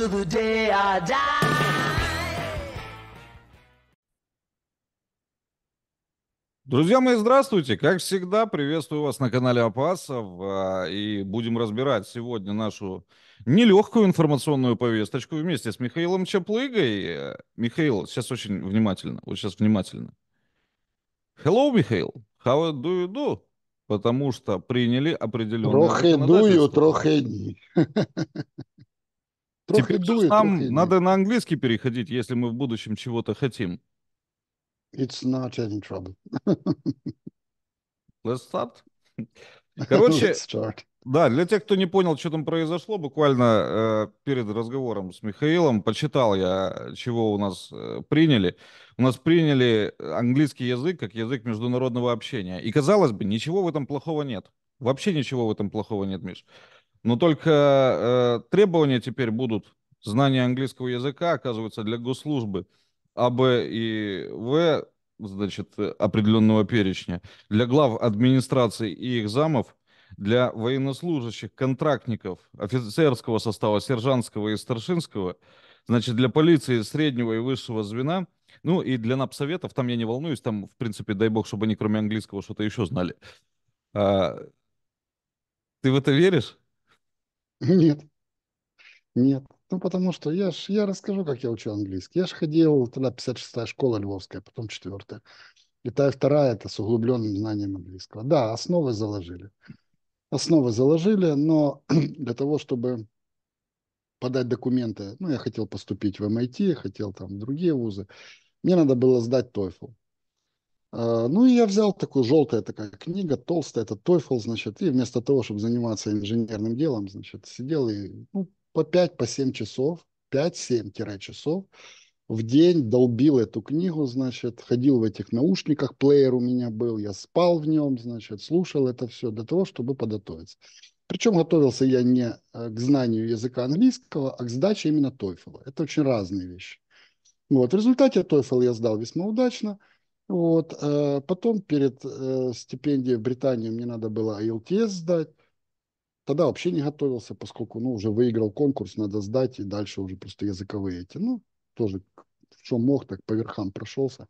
to the day I die. Друзья мои, здравствуйте! Как всегда, приветствую вас на канале Опасов. И будем разбирать сегодня нашу нелегкую информационную повесточку вместе с Михаилом Чаплыгой. Михаил, сейчас очень внимательно. Вот сейчас внимательно. Hello, Михаил. How do you do? Потому что приняли определенные законодательства. Нам надо на английский переходить, если мы в будущем чего-то хотим. It's not any trouble. Let's start. Короче, Let's start. Да, для тех, кто не понял, что там произошло, буквально перед разговором с Михаилом почитал я, чего у нас приняли. У нас приняли английский язык как язык международного общения. И, казалось бы, ничего в этом плохого нет. Вообще ничего в этом плохого нет, Миш. Но только требования теперь будут. Знание английского языка, оказывается, для госслужбы А, Б и В, значит, определенного перечня. Для глав администрации и их замов, для военнослужащих, контрактников, офицерского состава, сержантского и старшинского, значит, для полиции среднего и высшего звена, ну и для напсоветов, там я не волнуюсь, там, в принципе, дай бог, чтобы они кроме английского что-то еще знали. Ты в это веришь? Нет. Нет. Ну, потому что я расскажу, как я учил английский. Я же ходил тогда 56-я школа львовская, потом 4-я. И та и вторая, это с углубленным знанием английского. Да, основы заложили. Основы заложили, но для того, чтобы подать документы, ну, я хотел поступить в MIT, хотел там в другие вузы, мне надо было сдать TOEFL. Ну, и я взял такую желтую такая книга, толстая, это TOEFL, значит, и вместо того, чтобы заниматься инженерным делом, значит, сидел и, ну, по 5-7 часов, 5-7 часов в день долбил эту книгу, значит, ходил в этих наушниках, плеер у меня был, я спал в нем, значит, слушал это все для того, чтобы подготовиться. Причем готовился я не к знанию языка английского, а к сдаче именно TOEFL. Это очень разные вещи. Вот. В результате TOEFL я сдал весьма удачно. Вот. Потом перед стипендией в Британию мне надо было IELTS сдать. Тогда вообще не готовился, поскольку, ну, уже выиграл конкурс, надо сдать, и дальше уже просто языковые эти, ну, тоже, что мог, так по верхам прошелся.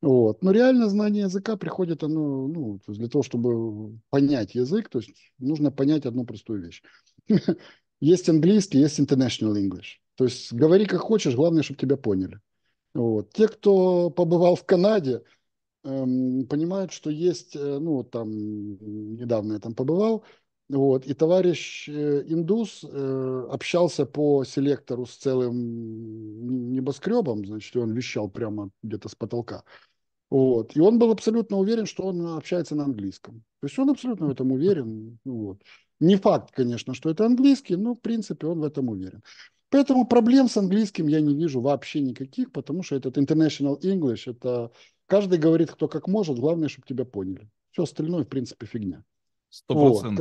Вот. Но реально знание языка приходит, оно, ну, то есть для того, чтобы понять язык, то есть нужно понять одну простую вещь. Есть английский, есть international English. То есть говори как хочешь, главное, чтобы тебя поняли. Вот. Те, кто побывал в Канаде, понимают, что есть, ну, там, недавно я там побывал, вот, и товарищ индус общался по селектору с целым небоскребом, значит, и он вещал прямо где-то с потолка. Вот. И он был абсолютно уверен, что он общается на английском. То есть он абсолютно в этом уверен. Вот. Не факт, конечно, что это английский, но в принципе он в этом уверен. Поэтому проблем с английским я не вижу вообще никаких, потому что этот international English, это каждый говорит, кто как может, главное, чтобы тебя поняли. Все остальное, в принципе, фигня. 100%. Вот.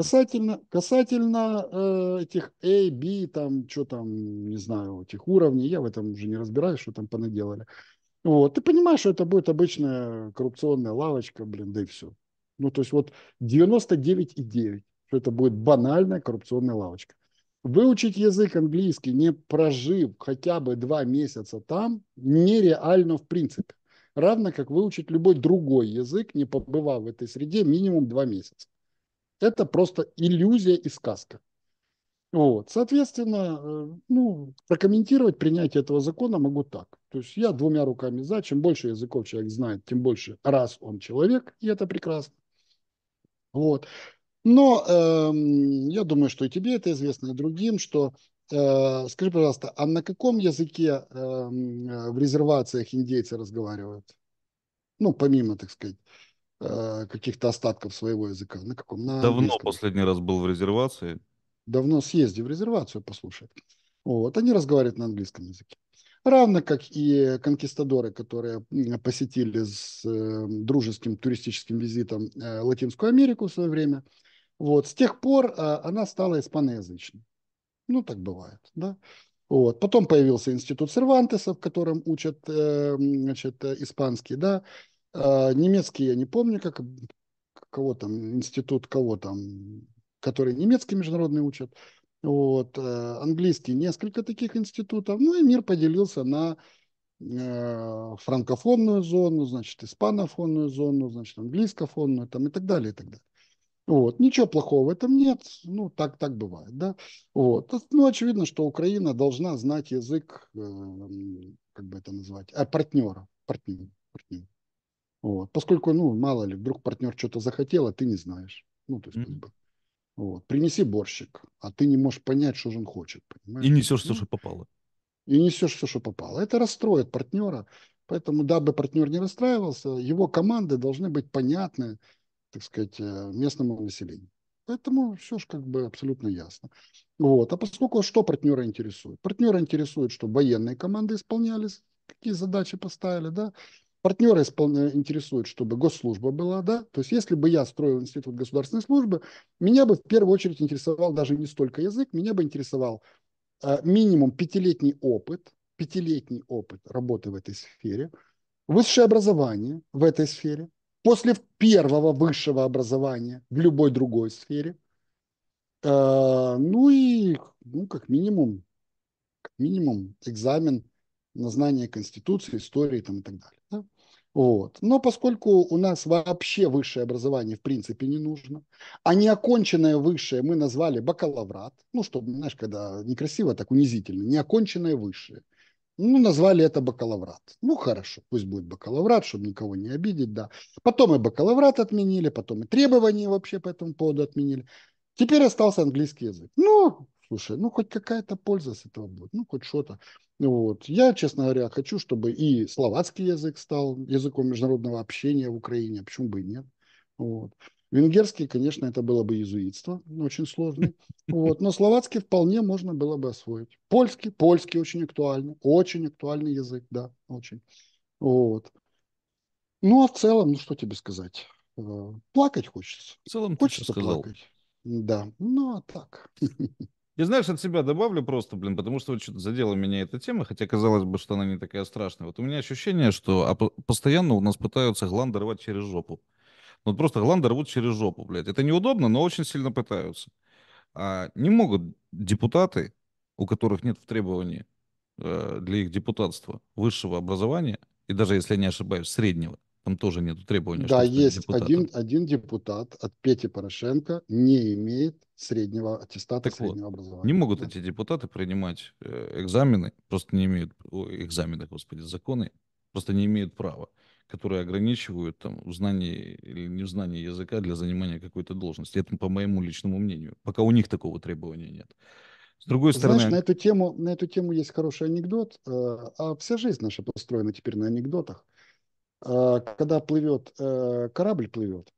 Касательно этих A, B, там, что там, не знаю, этих уровней, я в этом уже не разбираюсь, что там понаделали. Вот. Ты понимаешь, что это будет обычная коррупционная лавочка, блин, да и все. Ну, то есть вот 99,9, что это будет банальная коррупционная лавочка. Выучить язык английский, не прожив хотя бы 2 месяца там, нереально в принципе. Равно как выучить любой другой язык, не побывав в этой среде, минимум 2 месяца. Это просто иллюзия и сказка. Вот. Соответственно, ну, прокомментировать принятие этого закона могу так. То есть я 2 руками за. Чем больше языков человек знает, тем больше раз он человек, и это прекрасно. Вот. Но я думаю, что и тебе это известно, и другим, что скажи, пожалуйста, а на каком языке в резервациях индейцы разговаривают? Ну, помимо, так сказать, каких-то остатков своего языка. На каком? На давно английском. Последний раз был в резервации. Давно съезди в резервацию, послушай. Вот, они разговаривают на английском языке. Равно как и конкистадоры, которые посетили с дружеским туристическим визитом Латинскую Америку в свое время. Вот, с тех пор она стала испаноязычной. Ну, так бывает, да. Вот. Потом появился институт Сервантеса, в котором учат, значит, испанский, да. Немецкий я не помню, как кого там, институт кого там, который немецкий международный учат. Вот, английский, несколько таких институтов. Ну и мир поделился на франкофонную зону, значит, испанофонную зону, значит, английскофонную там, и так далее, и так далее. Вот. Ничего плохого в этом нет. Ну, так бывает, да. Вот. Ну, очевидно, что Украина должна знать язык, как бы это назвать, партнера. Партнер. Вот. Поскольку, ну, мало ли, вдруг партнер что-то захотел, а ты не знаешь. Ну, то есть, вот. Принеси борщик, а ты не можешь понять, что же он хочет. Понимаешь? И несешь все, что попало. Это расстроит партнера. Поэтому, дабы партнер не расстраивался, его команды должны быть понятны, так сказать, местному населению. Поэтому все же как бы абсолютно ясно. Вот. А поскольку что партнера интересует? Партнера интересует, что военные команды исполнялись, какие задачи поставили, да. Партнеры интересуют, чтобы госслужба была, да. То есть, если бы я строил институт государственной службы, меня бы в первую очередь интересовал даже не столько язык, меня бы интересовал минимум пятилетний опыт работы в этой сфере, высшее образование в этой сфере, после первого высшего образования в любой другой сфере, ну и, ну, как минимум экзамен на знание Конституции, истории там, и так далее. Да? Вот. Но поскольку у нас вообще высшее образование в принципе не нужно, а неоконченное высшее мы назвали бакалаврат, ну, чтобы, знаешь, когда некрасиво, так унизительно, неоконченное высшее, ну, назвали это бакалаврат. Ну, хорошо, пусть будет бакалаврат, чтобы никого не обидеть, да. Потом и бакалаврат отменили, потом и требования вообще по этому поводу отменили. Теперь остался английский язык. Ну, слушай, ну, хоть какая-то польза с этого будет, ну, хоть что-то. Вот. Я, честно говоря, хочу, чтобы и словацкий язык стал языком международного общения в Украине, почему бы и нет. Вот. Венгерский, конечно, это было бы иезуитство, очень сложный. Вот. Но словацкий вполне можно было бы освоить. Польский очень актуальный язык, да, очень. Вот. Ну, а в целом, ну, что тебе сказать? Плакать хочется. В целом хочется плакать. Да, ну, а так... И знаешь, от себя добавлю просто, блин, потому что вот что-то задела меня эта тема, хотя казалось бы, что она не такая страшная. Вот у меня ощущение, что постоянно у нас пытаются гланды рвать через жопу. Вот просто гланды рвут через жопу, блядь. Это неудобно, но очень сильно пытаются. А не могут депутаты, у которых нет в требовании для их депутатства высшего образования, и даже, если я не ошибаюсь, среднего, там тоже нет требований. Да, есть один депутат от Пети Порошенко не имеет среднего аттестата, так среднего вот, образования. Не могут эти депутаты принимать экзамены, просто не имеют, законы, просто не имеют права, которые ограничивают там в знании или незнании языка для занимания какой-то должности. Это по моему личному мнению. Пока у них такого требования нет. С другой стороны... Знаешь, на эту тему есть хороший анекдот. А вся жизнь наша построена теперь на анекдотах. Когда корабль плывет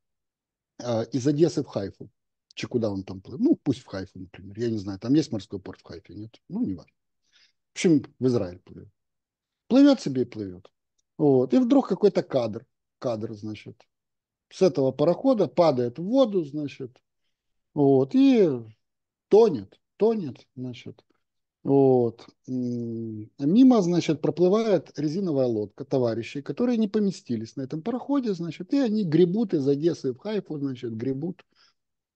из Одессы в Хайфу, куда он там плывет, ну, пусть в Хайфу, например, я не знаю, там есть морской порт в Хайфе, нет, ну, не важно. В общем, в Израиль плывет. Плывет себе и плывет. Вот. И вдруг какой-то кадр, значит, с этого парохода падает в воду, значит, вот, и тонет, значит. Вот. Мимо, значит, проплывает резиновая лодка товарищей, которые не поместились на этом пароходе, значит, и они гребут из Одессы в Хайфу, значит, гребут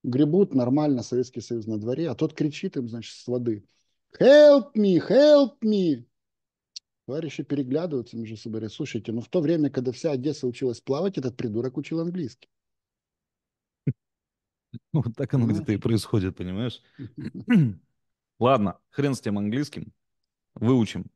нормально, Советский Союз на дворе, а тот кричит им, значит, с воды: «Help me, help me!» Товарищи переглядываются между собой, говорят: слушайте, ну в то время, когда вся Одесса училась плавать, этот придурок учил английский. Ну, вот так оно где-то и происходит, понимаешь? Ладно, хрен с тем английским, выучим.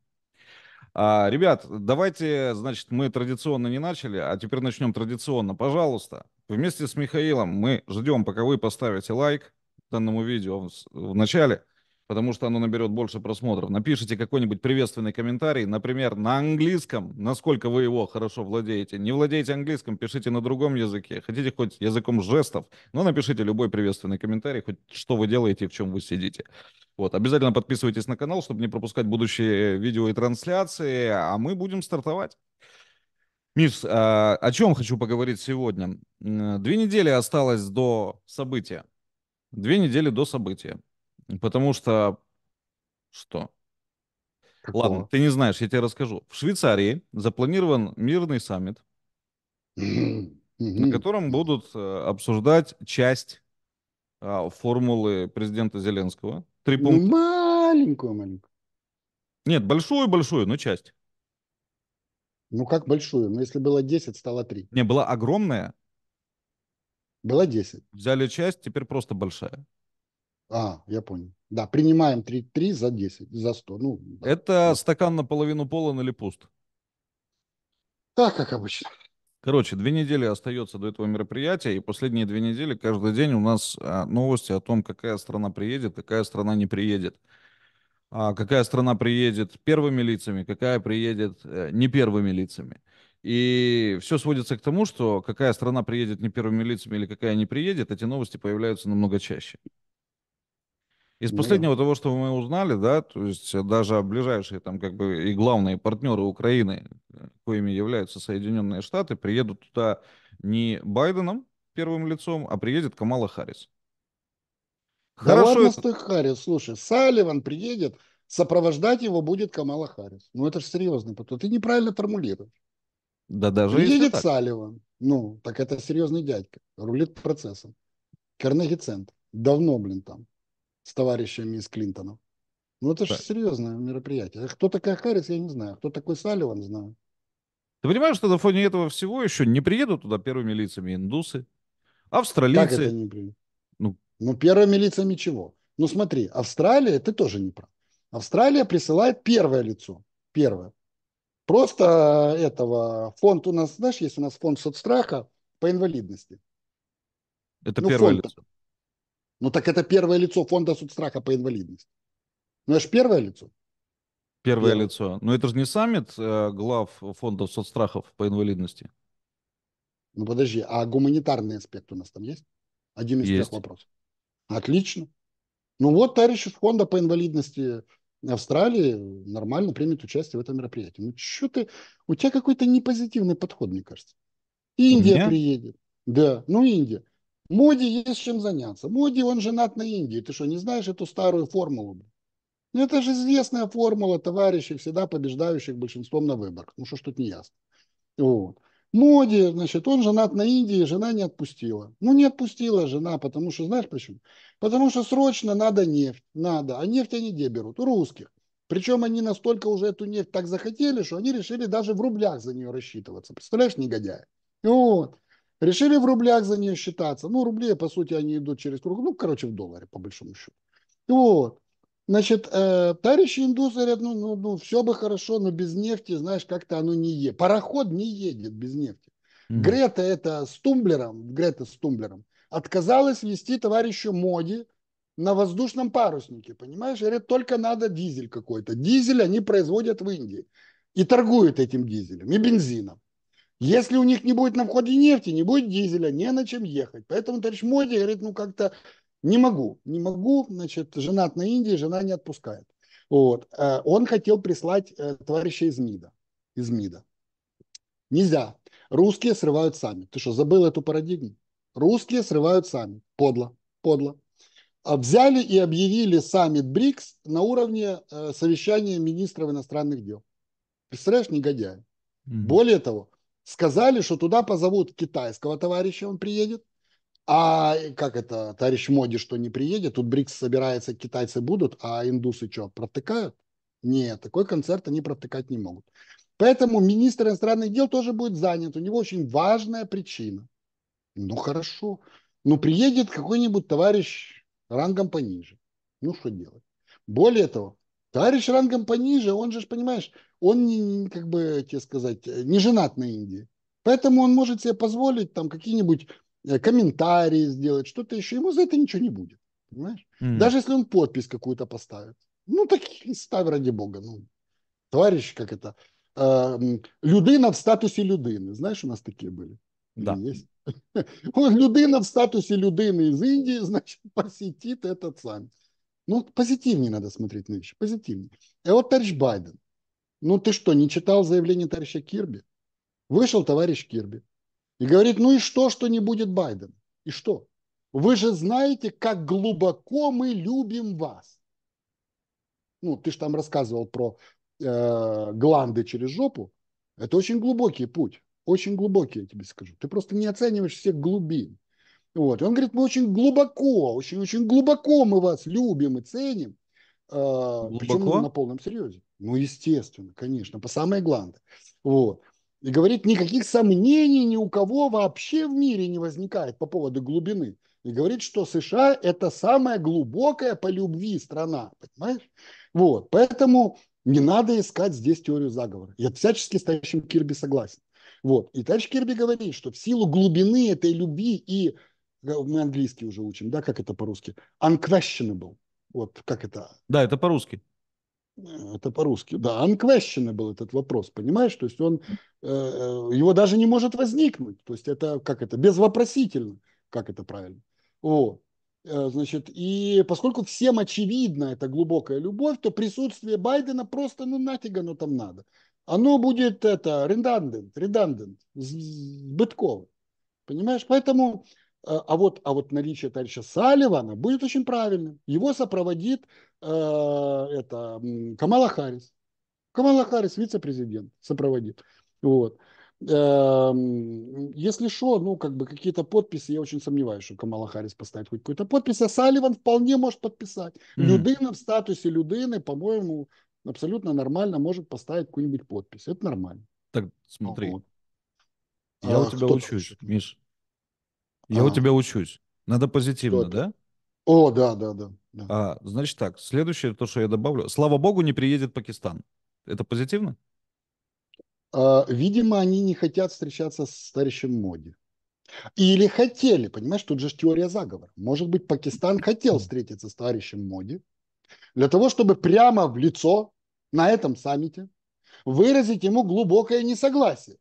Ребят, давайте, значит, мы традиционно не начали, а теперь начнем традиционно. Пожалуйста, вместе с Михаилом мы ждем, пока вы поставите лайк данному видео в начале, потому что оно наберет больше просмотров. Напишите какой-нибудь приветственный комментарий, например, на английском, насколько вы его хорошо владеете. Не владеете английским, пишите на другом языке. Хотите хоть языком жестов, но напишите любой приветственный комментарий, хоть что вы делаете и в чем вы сидите. Вот. Обязательно подписывайтесь на канал, чтобы не пропускать будущие видео и трансляции, а мы будем стартовать. Миш, о чем хочу поговорить сегодня? 2 недели осталось до события. 2 недели до события. Потому что... Что? Какого? Ладно, ты не знаешь, я тебе расскажу. В Швейцарии запланирован мирный саммит, на котором будут обсуждать часть формулы президента Зеленского, Три пункта. Маленькую. Нет, большую, но часть. Ну, как большую? Но если было 10, стало 3. Не, была огромная. Было 10. Взяли часть, теперь просто большая. А, я понял. Да, принимаем 3 за 10, за 100. Ну, да. Это стакан наполовину полон или пуст? Так, как обычно. Короче, 2 недели остается до этого мероприятия, и последние 2 недели каждый день у нас новости о том, какая страна приедет, какая страна не приедет. Какая страна приедет первыми лицами, какая приедет не первыми лицами. И все сводится к тому, что какая страна приедет не первыми лицами или какая не приедет, эти новости появляются намного чаще. Из последнего того, что мы узнали, да, то есть даже ближайшие там как бы и главные партнеры Украины, коими являются Соединенные Штаты, приедут туда не Байденом первым лицом, а приедет Камала Харрис. Да ладно, стой, Харрис, слушай, Салливан приедет, сопровождать его будет Камала Харрис. Ну это же серьезно, ты неправильно формулируешь. Да даже приедет Салливан, ну так это серьезный дядька, рулит процессом. Карнеги-центр, давно, там. С товарищами из Клинтона. Ну, это же серьезное мероприятие. Кто такая Харрис, я не знаю. Кто такой Салливан, знаю. Ты понимаешь, что на фоне этого всего еще не приедут туда первыми лицами индусы, австралийцы. Как это не приедут? Ну, первыми лицами чего? Ну, смотри, Австралия, ты тоже не прав. Австралия присылает первое лицо. Первое. Просто этого фонд у нас, знаешь, есть у нас фонд соцстраха по инвалидности. Это первое лицо. Ну так это первое лицо фонда соцстраха по инвалидности. Ну это же первое лицо. Первое лицо. Но это же не саммит глав фондов соцстрахов по инвалидности. Ну подожди, а гуманитарный аспект у нас там есть? Один из трех вопросов. Отлично. Ну вот товарищ из фонда по инвалидности Австралии нормально примет участие в этом мероприятии. Ну что ты, у тебя какой-то непозитивный подход, мне кажется. Индия приедет. Да, ну Индия. Моди есть чем заняться. Моди, он женат на Индии. Ты что, не знаешь эту старую формулу? Это же известная формула товарищей, всегда побеждающих большинством на выборах. Ну что ж тут не ясно. Вот. Моди, значит, он женат на Индии, жена не отпустила. Ну не отпустила жена, потому что, знаешь почему? Потому что срочно надо нефть. Надо. А нефть они где берут? У русских. Причем они настолько уже эту нефть так захотели, что они решили даже в рублях за нее рассчитываться. Представляешь, негодяи? Вот. Решили в рублях за нее считаться. Ну, рубли, по сути, они идут через круг. Ну, короче, в долларе, по большому счету. Вот. Значит, товарищи индусы говорят, ну, все бы хорошо, но без нефти, знаешь, как-то оно не едет. Пароход не едет без нефти. Грета с тумблером отказалась вести товарищу Моди на воздушном паруснике, понимаешь? Говорят, только надо дизель какой-то. Дизель они производят в Индии. И торгуют этим дизелем, и бензином. Если у них не будет на входе нефти, не будет дизеля, не на чем ехать. Поэтому товарищ Моди говорит, ну как-то не могу, значит, женат на Индии, жена не отпускает. Вот. Он хотел прислать товарища из МИДа. Нельзя. Русские срывают саммит. Ты что, забыл эту парадигму? Русские срывают саммит. Подло. Взяли и объявили саммит БРИКС на уровне совещания министров иностранных дел. Представляешь, негодяи. Более того, сказали, что туда позовут китайского товарища, он приедет. А как это, товарищ Моди, что не приедет? Тут БРИКС собирается, китайцы будут, а индусы что, протыкают? Нет, такой концерт они протыкать не могут. Поэтому министр иностранных дел тоже будет занят. У него очень важная причина. Ну хорошо. Ну приедет какой-нибудь товарищ рангом пониже. Ну что делать? Более того, товарищ рангом пониже, он же, понимаешь, он не, как бы, тебе сказать, не женат на Индии. Поэтому он может себе позволить там какие-нибудь комментарии сделать, что-то еще. Ему за это ничего не будет, понимаешь? Даже если он подпись какую-то поставит. Ну, так и ставь, ради бога. Ну, товарищ, как это, людина в статусе людины. Знаешь, у нас такие были? Да. Есть. Он людина в статусе людины из Индии, значит, посетит этот саммит. Ну, позитивнее надо смотреть на вещи, позитивнее. А вот товарищ Байден. Ну ты что, не читал заявление товарища Кирби? Вышел товарищ Кирби и говорит, ну и что не будет Байден? И что? Вы же знаете, как глубоко мы любим вас. Ну, ты же там рассказывал про гланды через жопу. Это очень глубокий путь, очень глубокий, я тебе скажу. Ты просто не оцениваешь всех глубин. Вот. Он говорит, мы очень глубоко мы вас любим и ценим. Глубоко? Причем на полном серьезе. Ну, естественно, конечно, по самой гланды. Вот. И говорит, никаких сомнений ни у кого вообще в мире не возникает по поводу глубины. И говорит, что США – это самая глубокая по любви страна, понимаешь? Вот, поэтому не надо искать здесь теорию заговора. Я всячески с товарищем Кирби согласен. Вот, и товарищ Кирби говорит, что в силу глубины этой любви и, мы английский уже учим, да, как это по-русски, unquestionable, вот, как это? Да, это по-русски. Это по-русски, да, unquestionable был этот вопрос, понимаешь? То есть он, его даже не может возникнуть, то есть это, как это, безвопросительно, как это правильно. Вот. Значит, и поскольку всем очевидна эта глубокая любовь, то присутствие Байдена просто, ну, нафиг оно там надо. Оно будет, это, redundant, сбытково. Понимаешь? Поэтому, а вот наличие товарища Салливана будет очень правильным. Его сопроводит, Камала Харрис. Камала Харрис, вице-президент, сопроводит. Вот. Если что, ну, как бы какие-то подписи, я очень сомневаюсь, что Камала Харрис поставит хоть какую-то подпись, а Салливан вполне может подписать. Людина в статусе Людины, по-моему, абсолютно нормально может поставить какую-нибудь подпись. Это нормально. Так, смотри. Вот. Я у тебя учусь, Миш. Я у тебя учусь. Надо позитивно, да? О, да. Значит так, следующее, то, что я добавлю. Слава богу, не приедет Пакистан. Это позитивно? Видимо, они не хотят встречаться с товарищем Моди. Или хотели, понимаешь, тут же теория заговора. Может быть, Пакистан хотел встретиться с товарищем Моди для того, чтобы прямо в лицо на этом саммите выразить ему глубокое несогласие.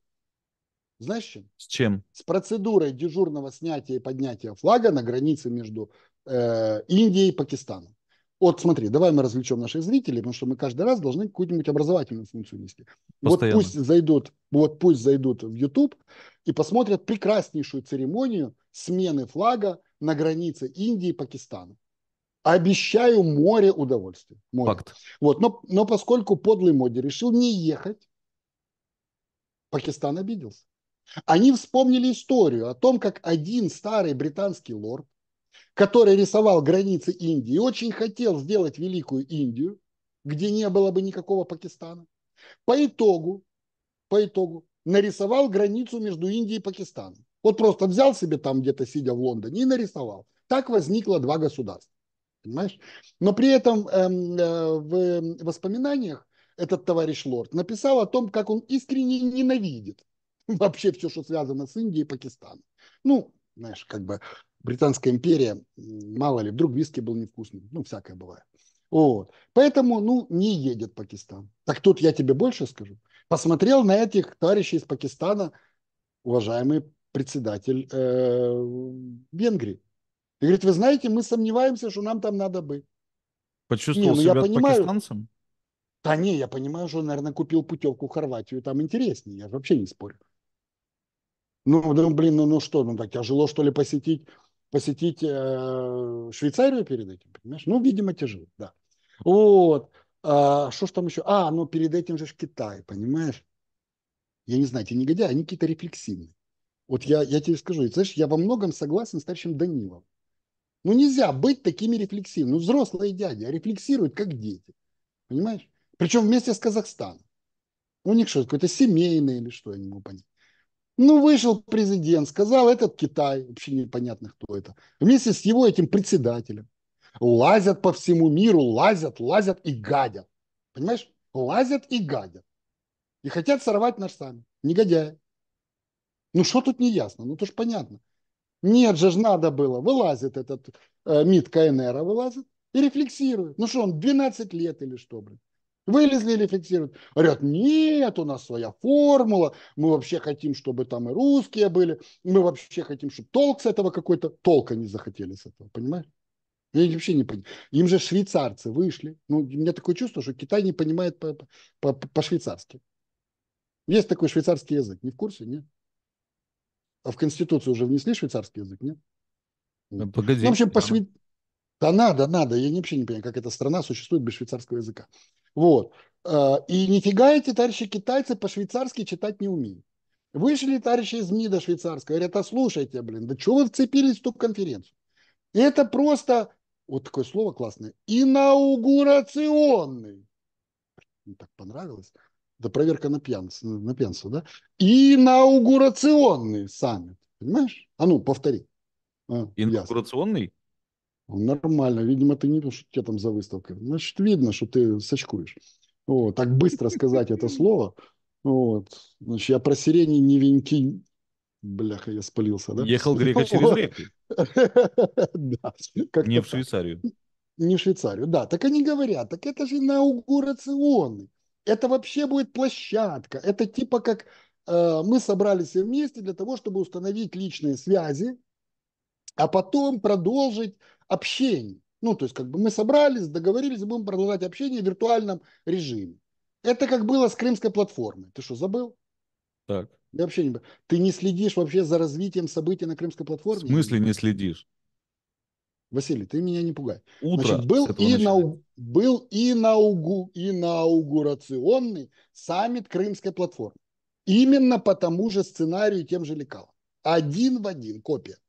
Знаешь, чем? С чем? С процедурой дежурного снятия и поднятия флага на границе между Индией и Пакистаном. Вот смотри, давай мы развлечем наших зрителей, потому что мы каждый раз должны какую-нибудь образовательную функцию нести. Постоянно. Вот пусть зайдут в YouTube и посмотрят прекраснейшую церемонию смены флага на границе Индии и Пакистана. Обещаю море удовольствия. Море. Факт. Вот, но поскольку подлый Моди решил не ехать, Пакистан обиделся. Они вспомнили историю о том, как один старый британский лорд, который рисовал границы Индии, очень хотел сделать Великую Индию, где не было бы никакого Пакистана. По итогу нарисовал границу между Индией и Пакистаном. Вот просто взял себе там где-то, сидя в Лондоне, и нарисовал. Так возникло два государства. Понимаешь? Но при этом в воспоминаниях этот товарищ лорд написал о том, как он искренне ненавидит вообще все, что связано с Индией и Пакистаном. Ну, знаешь, как бы... Британская империя, мало ли, вдруг виски был невкусный. Ну, всякое бывает. Вот. Поэтому, ну, не едет Пакистан. Так тут я тебе больше скажу. Посмотрел на этих товарищей из Пакистана уважаемый председатель Венгрии. И говорит, вы знаете, мы сомневаемся, что нам там надо быть. Почувствовал себя пакистанцем? Да не, я понимаю, что он, наверное, купил путевку в Хорватию. Там интереснее, я вообще не спорю. Ну, так тяжело, что ли, посетить Швейцарию перед этим, понимаешь? Ну, видимо, тяжело, да. Вот. Что ж там еще? Ну, перед этим же Китай, понимаешь? Я не знаю, эти негодяи, они какие-то рефлексивные. Вот я тебе скажу, знаешь, я во многом согласен с товарищем Даниловым. Ну, нельзя быть такими рефлексивными. Ну, взрослые дяди, а рефлексируют, как дети, понимаешь? Причем вместе с Казахстаном. У них что, какое-то семейное или что, я не могу понять. Ну, вышел президент, сказал, этот Китай, вообще непонятно, кто это. Вместе с его этим председателем лазят по всему миру, лазят и гадят. Понимаешь? Лазят и гадят. И хотят сорвать наш саммит. Негодяи. Ну, что тут не ясно? Ну, то ж понятно. Нет же, надо было. Вылазит этот МИД КНР, вылазит и рефлексирует. Ну, что он, 12 лет или что, блин? Вылезли и рефлексируют. Говорят, нет, у нас своя формула, мы вообще хотим, чтобы там и русские были, мы вообще хотим, чтобы толк с этого какой-то... Толка не захотели с этого, понимаешь? Я вообще не понимаю. Им же швейцарцы вышли. Ну, у меня такое чувство, что Китай не понимает по-швейцарски. Есть такой швейцарский язык, не в курсе, нет? А в Конституцию уже внесли швейцарский язык, нет? Да, погоди. Ну, в общем, Да надо. Я вообще не понимаю, как эта страна существует без швейцарского языка. Вот. И нифига эти товарищи китайцы по-швейцарски читать не умеют. Вышли товарищи из МИДа швейцарского, говорят, а слушайте, блин, да чего вы вцепились в ту конференцию? Это просто, вот такое слово классное, инаугурационный. Мне так понравилось. Да проверка на пьянство, да? Инаугурационный саммит, понимаешь? А ну, повтори. А, инаугурационный? Нормально, видимо, ты не пишешь, что тебе там за выставка. Значит, видно, что ты сочкуешь. Вот, так быстро сказать это слово. Вот. Значит, я про сирени не веньки. Бляха, я спалился, да? Ехал Грека через реку. Да. Не в Швейцарию. Не в Швейцарию, да. Так они говорят, так это же инаугурационный. Это вообще будет площадка. Это типа как мы собрались все вместе для того, чтобы установить личные связи, а потом продолжить общение. Ну, то есть как бы мы собрались, договорились, будем продолжать общение в виртуальном режиме. Это как было с Крымской платформой. Ты что, забыл? Так. Я вообще не... Ты не следишь вообще за развитием событий на Крымской платформе? В смысле не следишь? Василий, ты меня не пугай. Утро. Значит, был инаугурационный саммит Крымской платформы. Именно по тому же сценарию и тем же лекалам. Один в один копия.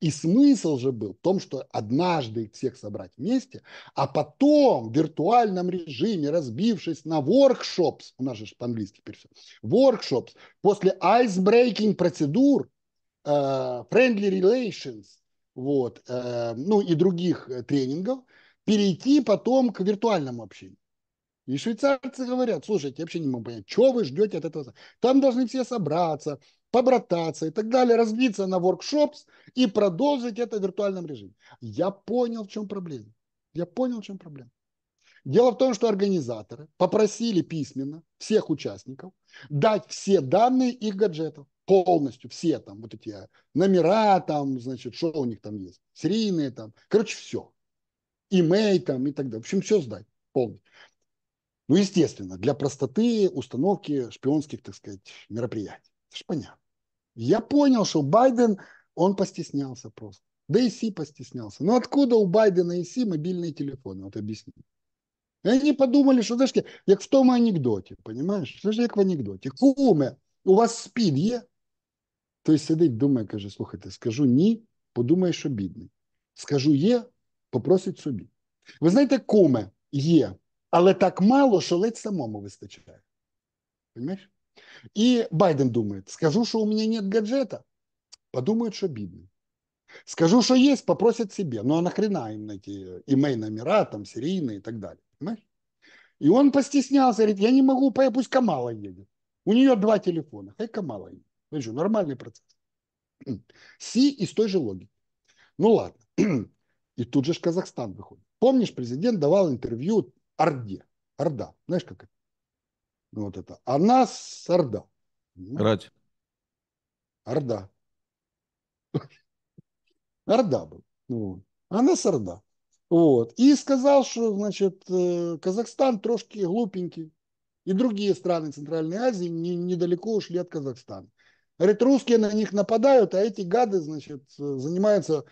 И смысл же был в том, что однажды их всех собрать вместе, а потом в виртуальном режиме, разбившись на workshops, у нас же по-английски теперь все, workshops, после ice-breaking процедур, friendly relations, вот, ну и других тренингов, перейти потом к виртуальному общению. И швейцарцы говорят, слушайте, я вообще не могу понять, что вы ждете от этого? Там должны все собраться, побрататься и так далее, разбиться на воркшопс и продолжить это в виртуальном режиме. Я понял, в чем проблема. Дело в том, что организаторы попросили письменно всех участников дать все данные их гаджетов. Полностью все там, вот эти номера там, значит, что у них там есть, серийные там, короче, все. Имей там и так далее. В общем, все сдать полностью. Ну, естественно, для простоты установки шпионских, так сказать, мероприятий. Это же понятно. Я понял, что Байден, он постеснялся просто. Да и Си постеснялся. Но откуда у Байдена и Си мобильные телефоны? Вот объясни. И они подумали, что, знаешь, как в том анекдоте, понимаешь? Знаешь, как в анекдоте. Куме, у вас спид є? Той сидить, думає, каже, слухайте, скажу ні, подумає, що бідний. Скажу є, попросить собі. Ви знаєте, куме, є. Але так мало, що ледь самому вистачає. Понимаєш? І Байден думає, скажу, що у мене нет гаджета, подумають, що бідний. Скажу, що є, попросять себе. Ну а нахрена їм на ті імей-номера, там, серійні і так далі. Понимаєш? І він постіснявся, говорить, я не можу, пусть Камала їде. У нее 2 телефона, хай Камала едет. Смотри, нормальный процесс. Си из той же логики. Ну ладно. И тут же Казахстан выходит. Помнишь, президент давал интервью Орде. Орда. Знаешь, как это? Вот это. А нас Орда. Рать. Орда. Орда был. Вот. А нас Орда. Вот. И сказал, что, значит, Казахстан трошки глупенький. И другие страны Центральной Азии недалеко ушли от Казахстана. Говорит, русские на них нападают, а эти гады, значит, занимаются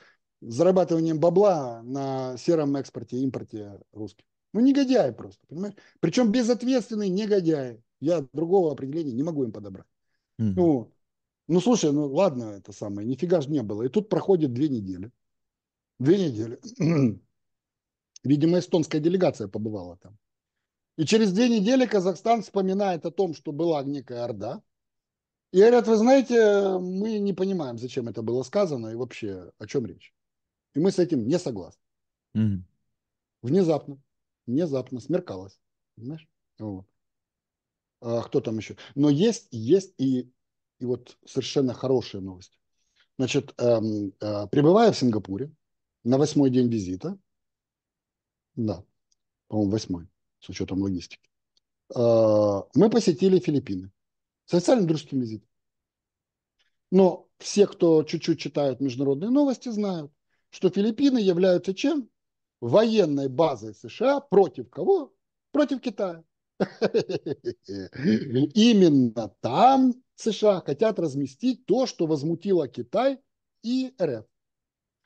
зарабатыванием бабла на сером экспорте и импорте русских. Ну, негодяи просто, понимаешь? Причем безответственные негодяи. Я другого определения не могу им подобрать. Mm-hmm. Ну, слушай, ну ладно, это самое, нифига же не было. И тут проходит 2 недели. 2 недели. Видимо, эстонская делегация побывала там. И через 2 недели Казахстан вспоминает о том, что была некая Орда. И говорят, вы знаете, мы не понимаем, зачем это было сказано и вообще о чем речь. И мы с этим не согласны. Mm-hmm. Внезапно смеркалось. Понимаешь? Вот. А кто там еще? Но есть и вот совершенно хорошая новость. Значит, пребывая в Сингапуре на 8-й день визита, да, по-моему, 8-й, с учетом логистики, мы посетили Филиппины с официальным дружеским визитом. Но все, кто чуть-чуть читают международные новости, знают, что Филиппины являются чем? Военной базой США против кого? Против Китая. Именно там США хотят разместить то, что возмутило Китай и РФ.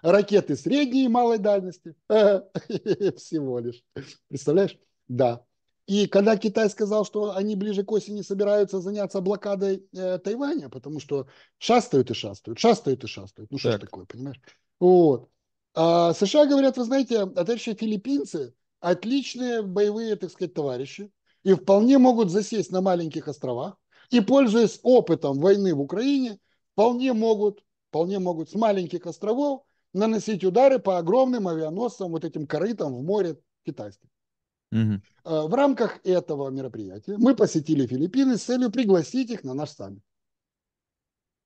Ракеты средней и малой дальности. Всего лишь. Представляешь? Да. И когда Китай сказал, что они ближе к осени собираются заняться блокадой Тайваня, потому что шастают. Ну, что ж такое, понимаешь? Вот. А США говорят, вы знаете, а дальше филиппинцы отличные боевые, так сказать, товарищи и вполне могут засесть на маленьких островах и, пользуясь опытом войны в Украине, вполне могут с маленьких островов наносить удары по огромным авианосцам, вот этим корытам в море китайским. Угу. В рамках этого мероприятия мы посетили Филиппины с целью пригласить их на наш саммит.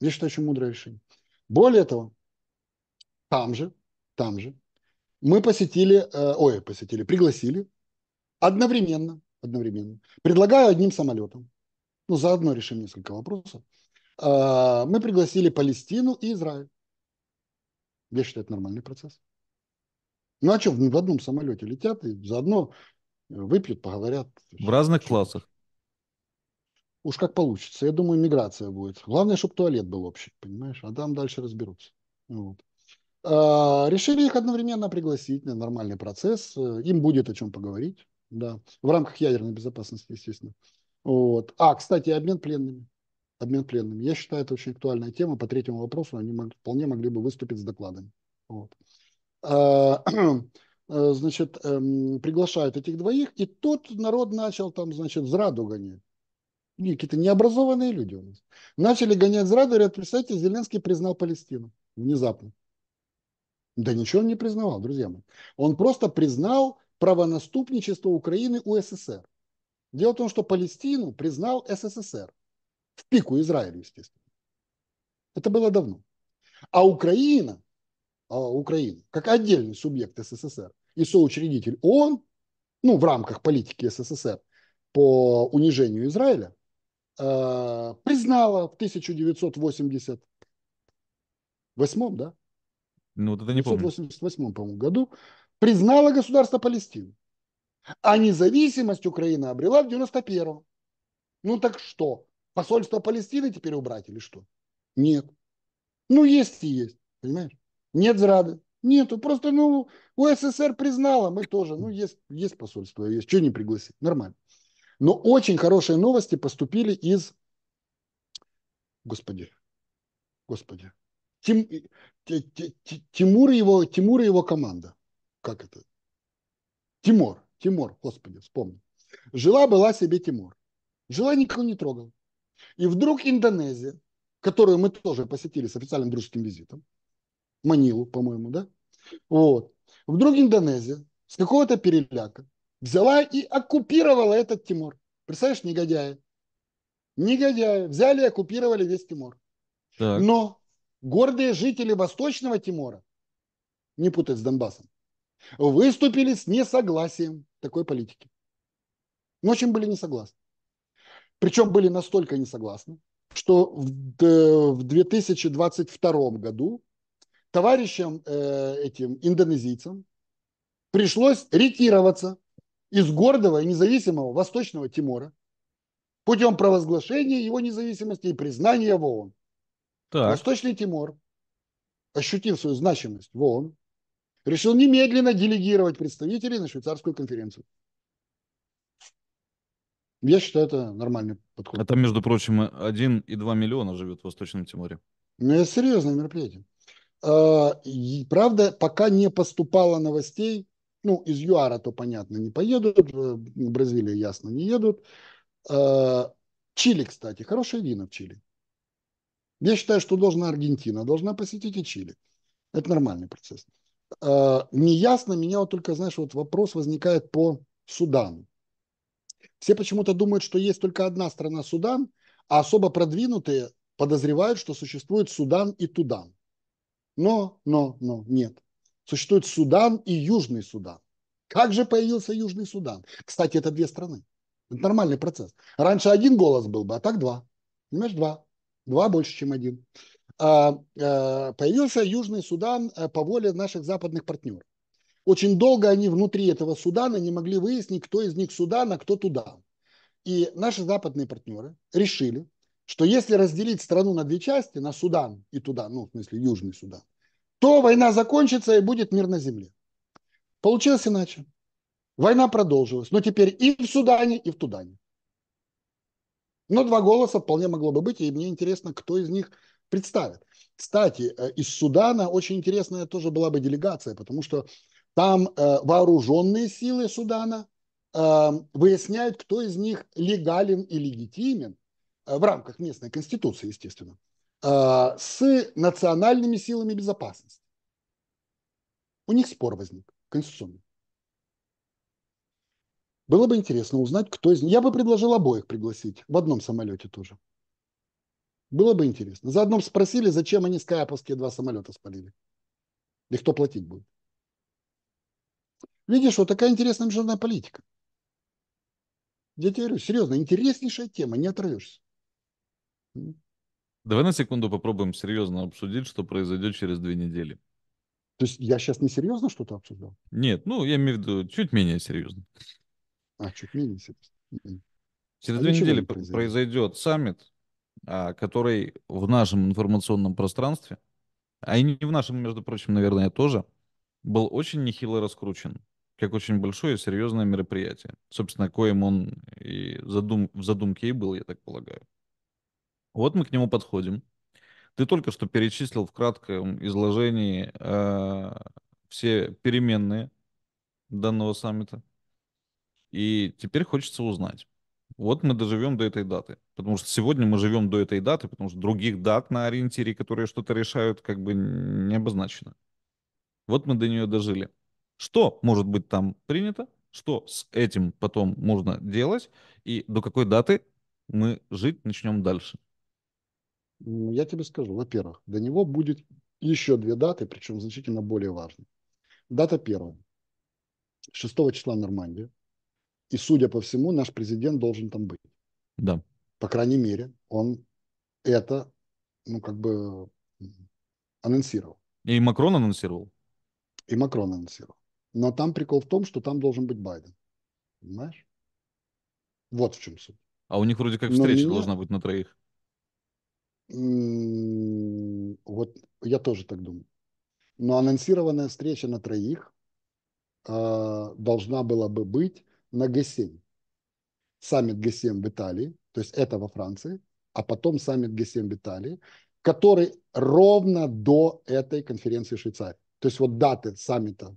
Я считаю, очень мудрое решение. Более того, там же мы пригласили одновременно. Предлагаю одним самолетом. Ну, заодно решим несколько вопросов. Мы пригласили Палестину и Израиль. Я считаю, это нормальный процесс. Ну, а что, в одном самолете летят и заодно выпьют, поговорят. В разных классах. Уж как получится. Я думаю, миграция будет. Главное, чтобы туалет был общий, понимаешь? А там дальше разберутся. Вот. Решили их одновременно пригласить на нормальный процесс. Им будет о чем поговорить. Да. В рамках ядерной безопасности, естественно. Вот. Кстати, обмен пленными. Я считаю, это очень актуальная тема. По третьему вопросу они вполне могли бы выступить с докладами. Вот. Значит, приглашают этих двоих, и тот народ начал там, значит, зраду гонять. Какие-то необразованные люди у нас. Начали гонять зраду, говорят, представьте, Зеленский признал Палестину. Внезапно. Да ничего он не признавал, друзья мои. Он просто признал правонаступничество Украины у СССР. Дело в том, что Палестину признал СССР. В пику Израилю, естественно. Это было давно. А Украина, как отдельный субъект СССР и соучредитель ООН, ну, в рамках политики СССР по унижению Израиля, признала в 1988, да? Ну, вот это не помню. В 1988, по-моему, году признала государство Палестину. А независимость Украина обрела в 1991. Ну, так что? Посольство Палестины теперь убрать или что? Нет. Ну, есть и есть, понимаешь? Нет зрады. Нету. Просто, ну, СССР признала, мы тоже. Ну, есть посольство, есть. Чего не пригласить? Нормально. Но очень хорошие новости поступили из... Господи. Тимур и его команда. Как это? Тимор, господи, вспомни. Жила-была себе Тимор. Жила, никого не трогал. И вдруг Индонезия, которую мы тоже посетили с официальным дружеским визитом, Манилу, по-моему, да? Вот. Вдруг Индонезия с какого-то переляка взяла и оккупировала этот Тимор. Представляешь, негодяи. Взяли и оккупировали весь Тимор. Так. Но гордые жители Восточного Тимора, не путать с Донбассом, выступили с несогласием такой политики. В общем, были несогласны. Причем были настолько несогласны, что в 2022 году товарищам этим индонезийцам пришлось ретироваться из гордого и независимого Восточного Тимора путем провозглашения его независимости и признания в ООН. Так. Восточный Тимор, ощутив свою значимость в ООН, решил немедленно делегировать представителей на швейцарскую конференцию. Я считаю, это нормальный подход. А там, между прочим, 1,2 миллиона живет в Восточном Тиморе. Ну, это серьезное мероприятие. И, правда, пока не поступало новостей, ну, из ЮАРа, то, понятно, не поедут, в Бразилию, ясно, не едут. Чили, кстати, хорошее вино в Чили. Я считаю, что Аргентина должна посетить и Чили. Это нормальный процесс. Неясно, меня вот только, знаешь, вот вопрос возникает по Судану. Все почему-то думают, что есть только одна страна Судан, а особо продвинутые подозревают, что существует Судан и Тудан. Но, нет. Существует Судан и Южный Судан. Как же появился Южный Судан? Кстати, это две страны. Это нормальный процесс. Раньше один голос был бы, а так два. Понимаешь, два. Два больше, чем один. Появился Южный Судан по воле наших западных партнеров. Очень долго они внутри этого Судана не могли выяснить, кто из них Судан, а кто Тудан. И наши западные партнеры решили, что если разделить страну на две части, на Судан и Тудан, ну, в смысле, Южный Судан, то война закончится и будет мир на земле. Получилось иначе. Война продолжилась, но теперь и в Судане, и в Тудане. Но два голоса вполне могло бы быть, и мне интересно, кто из них представит. Кстати, из Судана очень интересная тоже была бы делегация, потому что там вооруженные силы Судана выясняют, кто из них легален и легитимен, в рамках местной конституции, естественно, с национальными силами безопасности. У них спор возник конституционный. Было бы интересно узнать, кто из них. Я бы предложил обоих пригласить в одном самолете тоже. Было бы интересно. Заодно спросили, зачем они скайповские два самолета спалили. И кто платить будет. Видишь, вот такая интересная международная политика. Я тебе говорю, серьезно, интереснейшая тема, не оторвешься. Давай на секунду попробуем серьезно обсудить, что произойдет через 2 недели. То есть я сейчас не серьезно что-то обсуждал? Нет, ну я имею в виду чуть менее серьезно. Чуть менее серьезно. Через 2 недели произойдет саммит, который в нашем информационном пространстве, а и не в нашем, между прочим, наверное, тоже, был очень нехило раскручен, как очень большое и серьезное мероприятие. Собственно, коим он и в задумке и был, я так полагаю. Вот мы к нему подходим. Ты только что перечислил в кратком изложении все переменные данного саммита. И теперь хочется узнать. Вот мы доживем до этой даты. Потому что сегодня мы живем до этой даты, потому что других дат на ориентире, которые что-то решают, как бы не обозначено. Вот мы до нее дожили. Что может быть там принято, что с этим потом можно делать, и до какой даты мы жить начнем дальше? Я тебе скажу. Во-первых, до него будет еще 2 даты, причем значительно более важные. Дата первая. 6 числа Нормандия. И, судя по всему, наш президент должен там быть. Да. По крайней мере, он это, ну, как бы анонсировал. И Макрон анонсировал? И Макрон анонсировал. Но там прикол в том, что там должен быть Байден. Понимаешь? Вот в чем суть. А у них вроде как встреча должна быть на 3. Вот я тоже так думаю. Но анонсированная встреча на 3 должна была бы быть на Г-7. Саммит Г-7 в Италии, то есть это во Франции, а потом саммит Г-7 в Италии, который ровно до этой конференции в Швейцарии. То есть вот даты саммита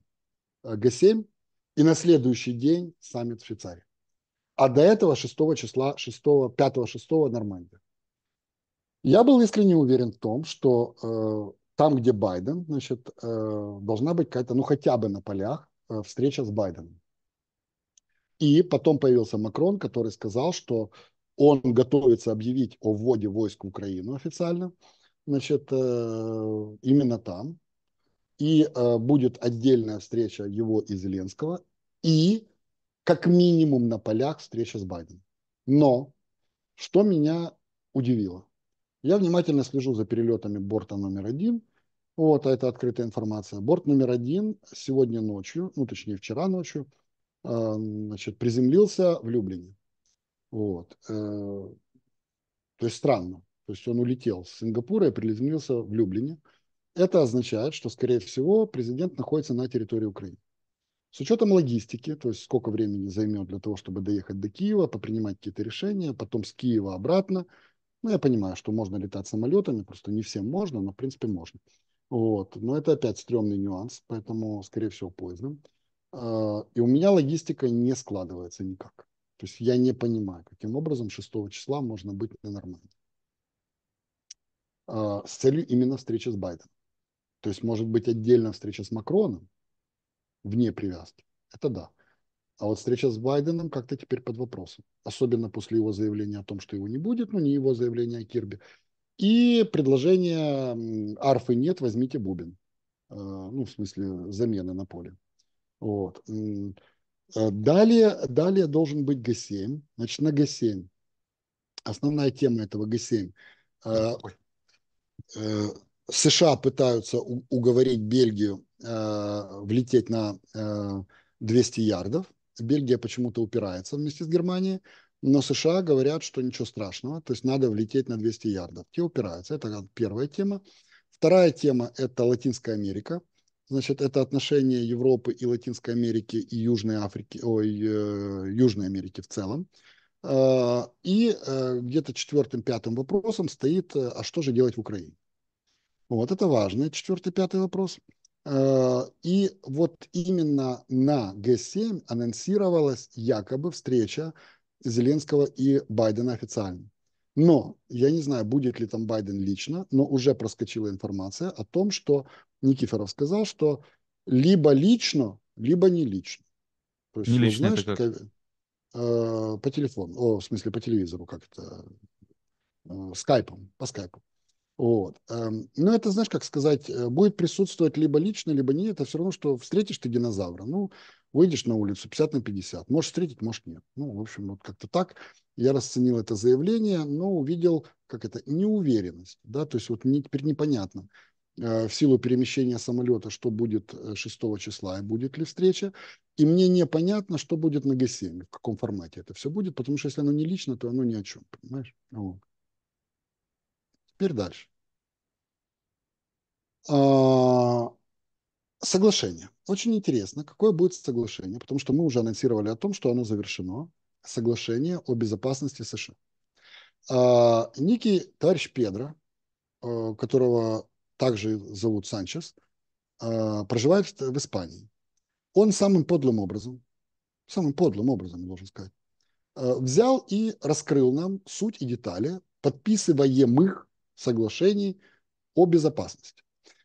Г-7 и на следующий день саммит в Швейцарии. А до этого 5-6 Нормандия. Я был искренне уверен в том, что там, где Байден, значит, должна быть какая-то, ну хотя бы на полях, встреча с Байденом. И потом появился Макрон, который сказал, что он готовится объявить о вводе войск в Украину официально, значит, именно там. И будет отдельная встреча его и Зеленского, и как минимум на полях встреча с Байденом. Но что меня удивило, я внимательно слежу за перелетами борта номер 1, вот, а это открытая информация. Борт номер 1 сегодня ночью, ну точнее вчера ночью, значит, приземлился в Люблине. Вот. То есть странно. То есть он улетел с Сингапура и приземлился в Люблине. Это означает, что, скорее всего, президент находится на территории Украины. С учетом логистики, то есть сколько времени займет для того, чтобы доехать до Киева, попринимать какие-то решения, потом с Киева обратно. Ну, я понимаю, что можно летать самолетами, просто не всем можно, но, в принципе, можно. Вот. Но это опять стрёмный нюанс, поэтому, скорее всего, поездом. И у меня логистика не складывается никак. То есть я не понимаю, каким образом 6 числа можно быть на Нормандии. С целью именно встречи с Байденом. То есть может быть отдельная встреча с Макроном, вне привязки. Это да. А вот встреча с Байденом как-то теперь под вопросом. Особенно после его заявления о том, что его не будет, ну не его заявление о Кирби. И предложение арфы нет, возьмите бубен. Ну в смысле замены на поле. Вот. Далее должен быть Г7. Значит, на Г7. Основная тема этого Г7. США пытаются уговорить Бельгию влететь на 200 ярдов. Бельгия почему-то упирается вместе с Германией. Но США говорят, что ничего страшного. То есть надо влететь на 200 ярдов. Те упираются. Это первая тема. Вторая тема – это Латинская Америка. Значит, это отношение Европы и Латинской Америки и Южной Африки, Южной Америки в целом. И где-то четвертым-пятым вопросом стоит, а что же делать в Украине? Вот это важный четвертый-пятый вопрос. И вот именно на Г7 анонсировалась якобы встреча Зеленского и Байдена официально. Но я не знаю, будет ли там Байден лично, но уже проскочила информация о том, что Никифоров сказал, что либо лично, либо не лично. То есть, не лично, знаешь, это как? По телефону, в смысле по телевизору как-то, скайпом, по скайпу. Вот. Но это, знаешь, как сказать, будет присутствовать либо лично, либо нет. Это все равно, что встретишь ты динозавра. Ну, выйдешь на улицу 50 на 50. Можешь встретить, может нет. Ну, в общем, вот как-то так. Я расценил это заявление, но увидел, как это, неуверенность. Да? То есть вот мне теперь непонятно, в силу перемещения самолета, что будет 6 числа и будет ли встреча. И мне непонятно, что будет на Г7, в каком формате это все будет, потому что если оно не лично, то оно ни о чем, понимаешь? Вот. Теперь дальше. Соглашение. Очень интересно, какое будет соглашение, потому что мы уже анонсировали о том, что оно завершено. Соглашение о безопасности США. Некий товарищ Педро, которого также зовут Санчес, проживает в Испании. Он самым подлым образом, должен сказать, взял и раскрыл нам суть и детали подписываемых соглашений о безопасности.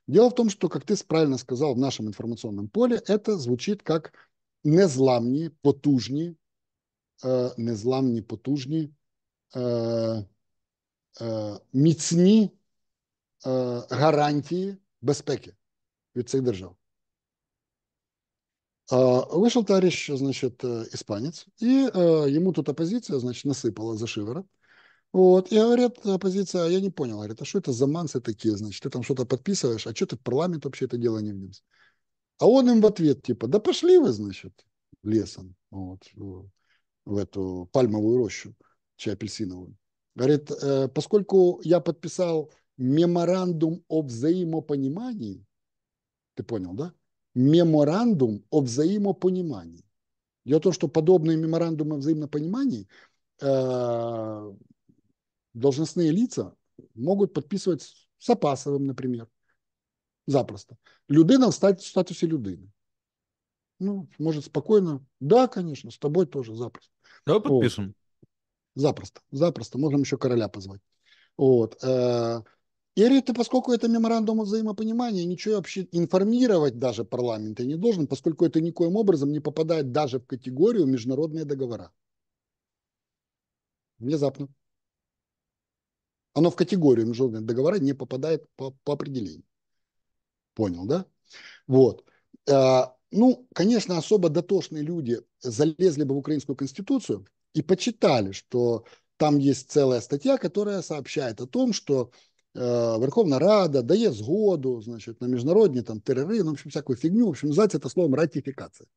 Дело в том, что, как ты правильно сказал, в нашем информационном поле это звучит как незламні, потужні, міцні гарантії безпеки від цих держав. Вышел товарищ, значит, испанец, и ему тут оппозиция, значит, насыпала за шиворот. Вот, и говорят, оппозиция, я не понял, говорит, а что это за мансы такие, значит, ты там что-то подписываешь, а что ты в парламент вообще это дело не внес? А он им в ответ, типа, да пошли вы, значит, лесом, вот, в эту пальмовую рощу, чай апельсиновую. Говорит, поскольку я подписал меморандум о взаимопонимании, ты понял, да? Меморандум о взаимопонимании. Дело в том, что подобные меморандумы о взаимопонимании должностные лица могут подписывать с Апасовым, например, запросто. Людина в статусе людины. Ну, может спокойно. Да, конечно, с тобой тоже запросто. Давай подпишем. Вот. Запросто. Можем еще короля позвать. Вот. И говорит, поскольку это меморандум о взаимопонимании, ничего вообще информировать даже парламент я не должен, поскольку это никоим образом не попадает даже в категорию международные договора. Внезапно. Оно в категорию международных договоров не попадает по определению. Понял, да? Вот. Ну, конечно, особо дотошные люди залезли бы в украинскую конституцию и почитали, что там есть целая статья, которая сообщает о том, что Верховная Рада дает згоду, значит, на международные там терроры, ну, в общем, всякую фигню, в общем, называется это словом ратификация.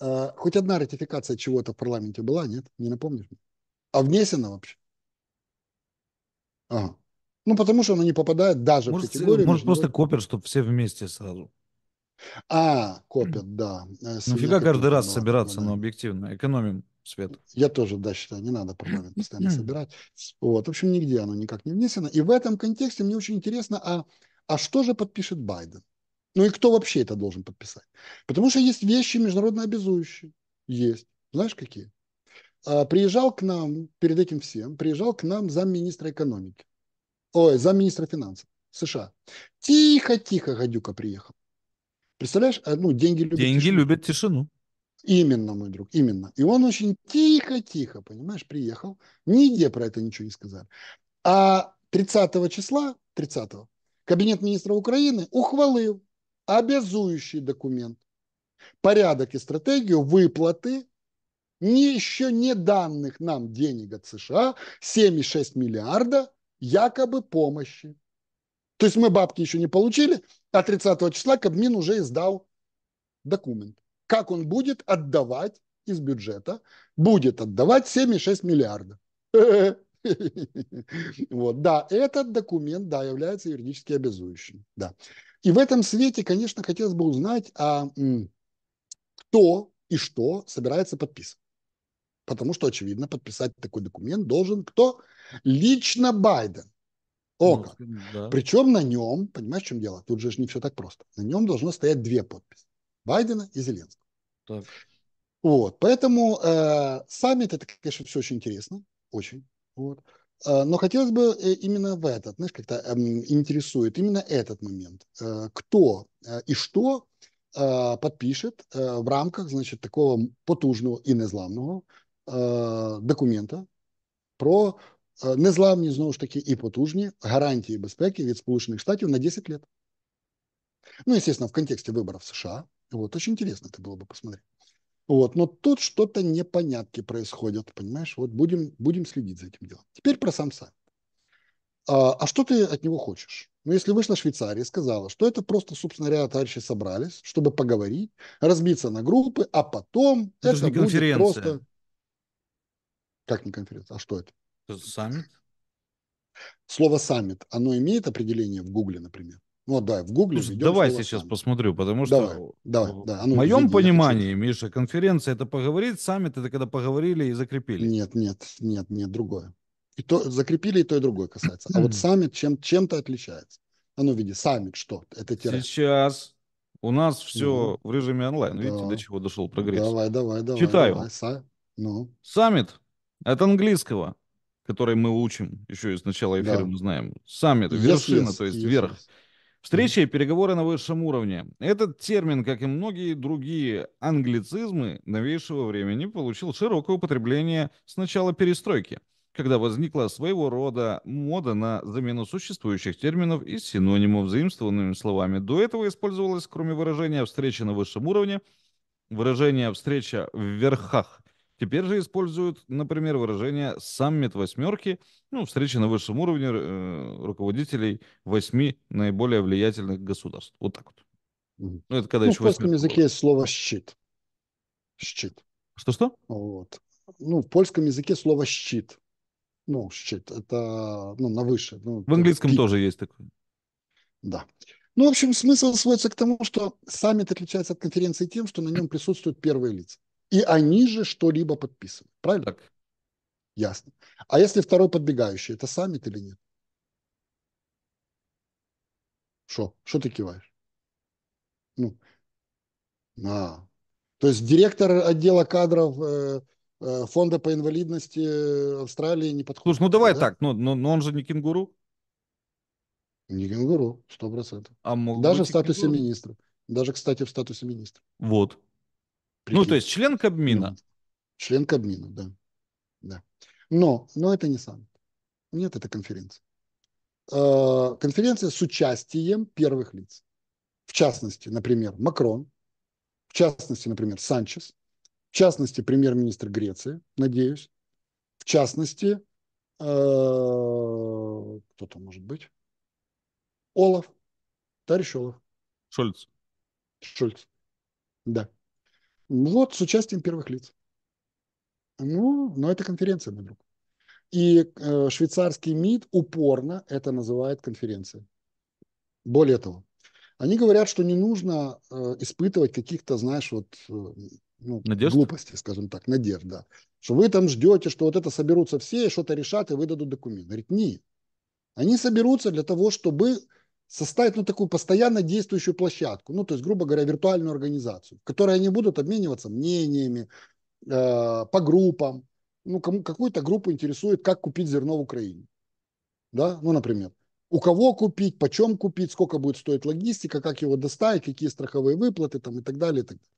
Хоть одна ратификация чего-то в парламенте была, нет? Не напомнишь? А внесена вообще? Ага. Ну, потому что она не попадает даже в категорию. Может, просто копят, чтобы все вместе сразу. Копят, да. Нафига каждый раз собираться, но объективно экономим свет. Я тоже, да, считаю, не надо парламент постоянно собирать. Вот, в общем, нигде оно никак не внесено. И в этом контексте мне очень интересно, а что же подпишет Байден? Ну и кто вообще это должен подписать? Потому что есть вещи международно обязующие. Есть. Знаешь, какие? Приезжал к нам, перед этим всем, замминистра экономики. Замминистра финансов США. Тихо-тихо гадюка приехал. Представляешь, ну, деньги любят тишину. Именно, мой друг, именно. И он очень тихо-тихо, понимаешь, приехал. Нигде про это ничего не сказали. А 30 числа Кабинет министров Украины ухвалил обязующий документ. Порядок и стратегию выплаты еще не данных нам денег от США, 7,6 миллиарда якобы помощи. То есть мы бабки еще не получили, а 30 числа Кабмин уже издал документ. Как он будет отдавать из бюджета? Будет отдавать 7,6 миллиарда. Вот, да, этот документ, да, является юридически обязующим. Да. И в этом свете, конечно, хотелось бы узнать, кто и что собирается подписывать. Потому что, очевидно, подписать такой документ должен кто? Лично Байден. О, да. Причем на нем, понимаешь, в чем дело? Тут же не все так просто. На нем должно стоять две подписи. Байдена и Зеленского. Так. Вот. Поэтому саммит, это, конечно, все очень интересно. Очень. Вот. Но хотелось бы именно в этот, знаешь, как-то интересует именно этот момент. Кто и что подпишет в рамках, значит, такого потужного и незламного документа про... Незламні, знову ж таки, і потужні гарантії безпеки від Сполучених Штатів на 10 лет. Ну, естественно, в контексте выборов США. Вот, очень интересно это было бы посмотреть. Вот, но тут что-то непонятки происходят, понимаешь? Вот будем следить за этим делом. Теперь про сам сайт. А что ты от него хочешь? Ну, если вышла Швейцария и сказала, что это просто, собственно говоря, товарищи собрались, чтобы поговорить, разбиться на группы, а потом это не будет просто... Как не конференция? А что это? Саммит? Слово «саммит», оно имеет определение в Гугле, например? Ну, да, в Гугле. Слушай, давай сейчас саммит. Посмотрю, потому что давай, в моем понимании, Миша, конференция – это поговорить, саммит – это когда поговорили и закрепили. Нет, другое. И то, закрепили, и то, и другое касается. А вот саммит чем-то отличается. Оно в виде саммит что? Это тире. Сейчас у нас все в режиме онлайн. Да. Видите, до чего дошел прогресс. Давай. Читаю. Саммит от английского, который мы учим еще и с начала эфира, мы знаем. Саммит, вершина, то есть верх. Встречи и переговоры на высшем уровне. Этот термин, как и многие другие англицизмы новейшего времени, получил широкое употребление с начала перестройки, когда возникла своего рода мода на замену существующих терминов и синонимов заимствованными словами. До этого использовалось, кроме выражения «встреча на высшем уровне», выражение «встреча в верхах». Теперь же используют, например, выражение «саммит восьмерки», ну, встреча на высшем уровне руководителей 8 наиболее влиятельных государств. Вот так вот. Ну, это когда еще в польском языке есть слово «щит». Щит. Что-что? Вот. Ну, в польском языке слово «щит». Ну, щит. Это, ну, на выше. Ну, в английском тоже есть такое. Да. Ну, в общем, смысл сводится к тому, что саммит отличается от конференции тем, что на нем присутствуют первые лица. И они же что-либо подписывают. Правильно? Так. Ясно. А если второй подбегающий, это саммит или нет? Что ты киваешь? Ну. То есть директор отдела кадров фонда по инвалидности Австралии не подходит. Слушай, ну давай да? так, но он же не кенгуру. Не кенгуру, 100%. Даже в статусе министра. Даже, кстати, в статусе министра. Вот. Ну, то есть член Кабмина. Член Кабмина, да. Но это не саммит. Нет, это конференция. Конференция с участием первых лиц. В частности, например, Макрон. В частности, например, Санчес. В частности, премьер-министр Греции, надеюсь. В частности, кто-то может быть. Олаф. Товарищ Олаф. Шольц. Да. Вот, с участием первых лиц. Ну, но это конференция, мой друг. И швейцарский МИД упорно это называет конференцией. Более того, они говорят, что не нужно испытывать каких-то, знаешь, глупостей, скажем так, надежд, да. Что вы там ждете, что вот это соберутся все, и что-то решат, и выдадут документ. Говорит, нет. Они соберутся для того, чтобы... составить, такую постоянно действующую площадку, то есть, грубо говоря, виртуальную организацию, в которой они будут обмениваться мнениями, по группам. Какую-то группу интересует, как купить зерно в Украине. Да? Например, у кого купить, почем купить, сколько будет стоить логистика, как его доставить, какие страховые выплаты там, и так далее, и так далее.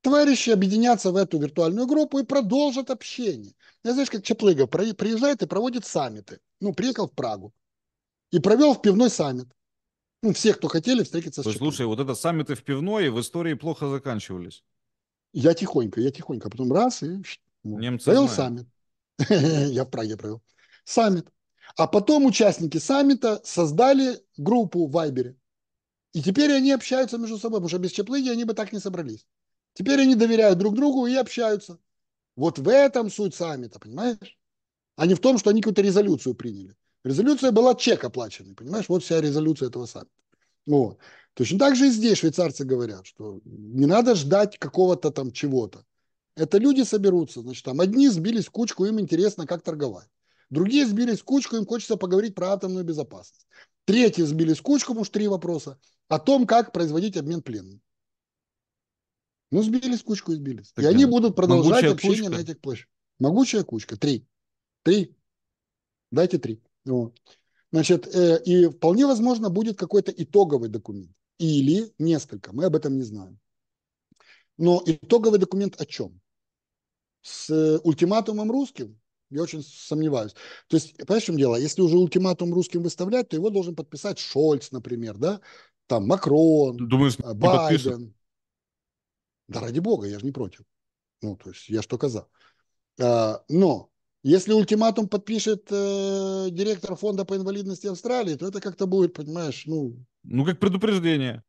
Товарищи объединятся в эту виртуальную группу и продолжат общение. Знаешь, как Чаплыга приезжает и проводит саммиты. Приехал в Прагу и провел в пивной саммит. Все, кто хотели встретиться с Чаплыгой. Слушай, вот это саммиты в пивной в истории плохо заканчивались. Я тихонько. А потом раз и... Немцы провел саммит. Я в Праге провел. Саммит. А потом участники саммита создали группу в Вайбере. И теперь они общаются между собой, потому что без Чаплыги они бы так не собрались. Теперь они доверяют друг другу и общаются. Вот в этом суть саммита, понимаешь? А не в том, что они какую-то резолюцию приняли. Резолюция была чек оплаченный, понимаешь? Вот вся резолюция этого саммита. Вот. Точно так же и здесь швейцарцы говорят, что не надо ждать какого-то там чего-то. Это люди соберутся, значит, там одни сбились в кучку, им интересно, как торговать. Другие сбились в кучку, им хочется поговорить про атомную безопасность. Третьи сбились в кучку, уж три вопроса, о том, как производить обмен пленными. Ну, сбились в кучку и сбились. Так, и они будут продолжать общение кучка на этих площадях. Могучая кучка. Три. Дайте три. Вот. Значит, и вполне возможно будет какой-то итоговый документ. Или несколько. Мы об этом не знаем. Но итоговый документ о чем? С ультиматумом русским? Я очень сомневаюсь. То есть, понимаешь, в чем дело? Если уже ультиматум русским выставлять, то его должен подписать Шольц, например, да? Там Макрон, думаешь, Байден. Да ради бога, я же не против. Ну, то есть, я что казал. Но если ультиматум подпишет директор фонда по инвалидности Австралии, то это как-то будет, понимаешь, ну... Ну, как предупреждение.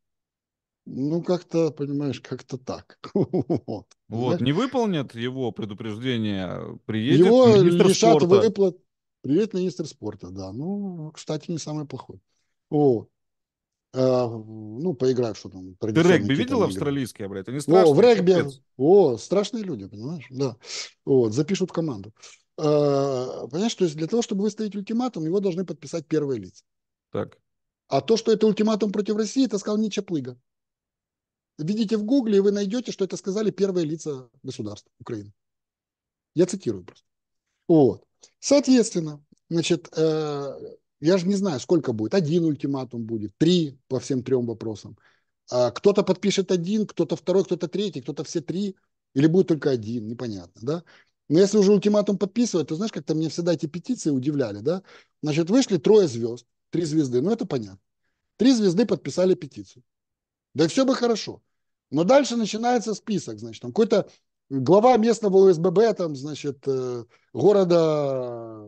Ну, как-то, понимаешь, как-то так. Вот, не выполнят его предупреждение, приедет министр спорта. Его лишат выплат. Привет, министр спорта, да. Ну, кстати, не самый плохой. Ну, поиграю, что там. Ты регби видел австралийский, блядь? Они страшные. О, в регби. О, страшные люди, понимаешь? Да. Вот, запишут команду. Понимаешь, то есть для того, чтобы выставить ультиматум, его должны подписать первые лица. Так. А то, что это ультиматум против России, это сказал не Чаплыга. Введите в Гугле, и вы найдете, что это сказали первые лица государства Украины. Я цитирую просто. Вот. Соответственно, значит, я же не знаю, сколько будет. Один ультиматум будет, три по всем трем вопросам. Кто-то подпишет один, кто-то второй, кто-то третий, кто-то все три. Или будет только один, непонятно, да? Но если уже ультиматум подписывать, то знаешь, как-то мне всегда эти петиции удивляли, да? Значит, вышли трое звезд, три звезды, ну это понятно. Три звезды подписали петицию. Да и все бы хорошо. Но дальше начинается список, значит, там какой-то глава местного ОСББ, там, значит, города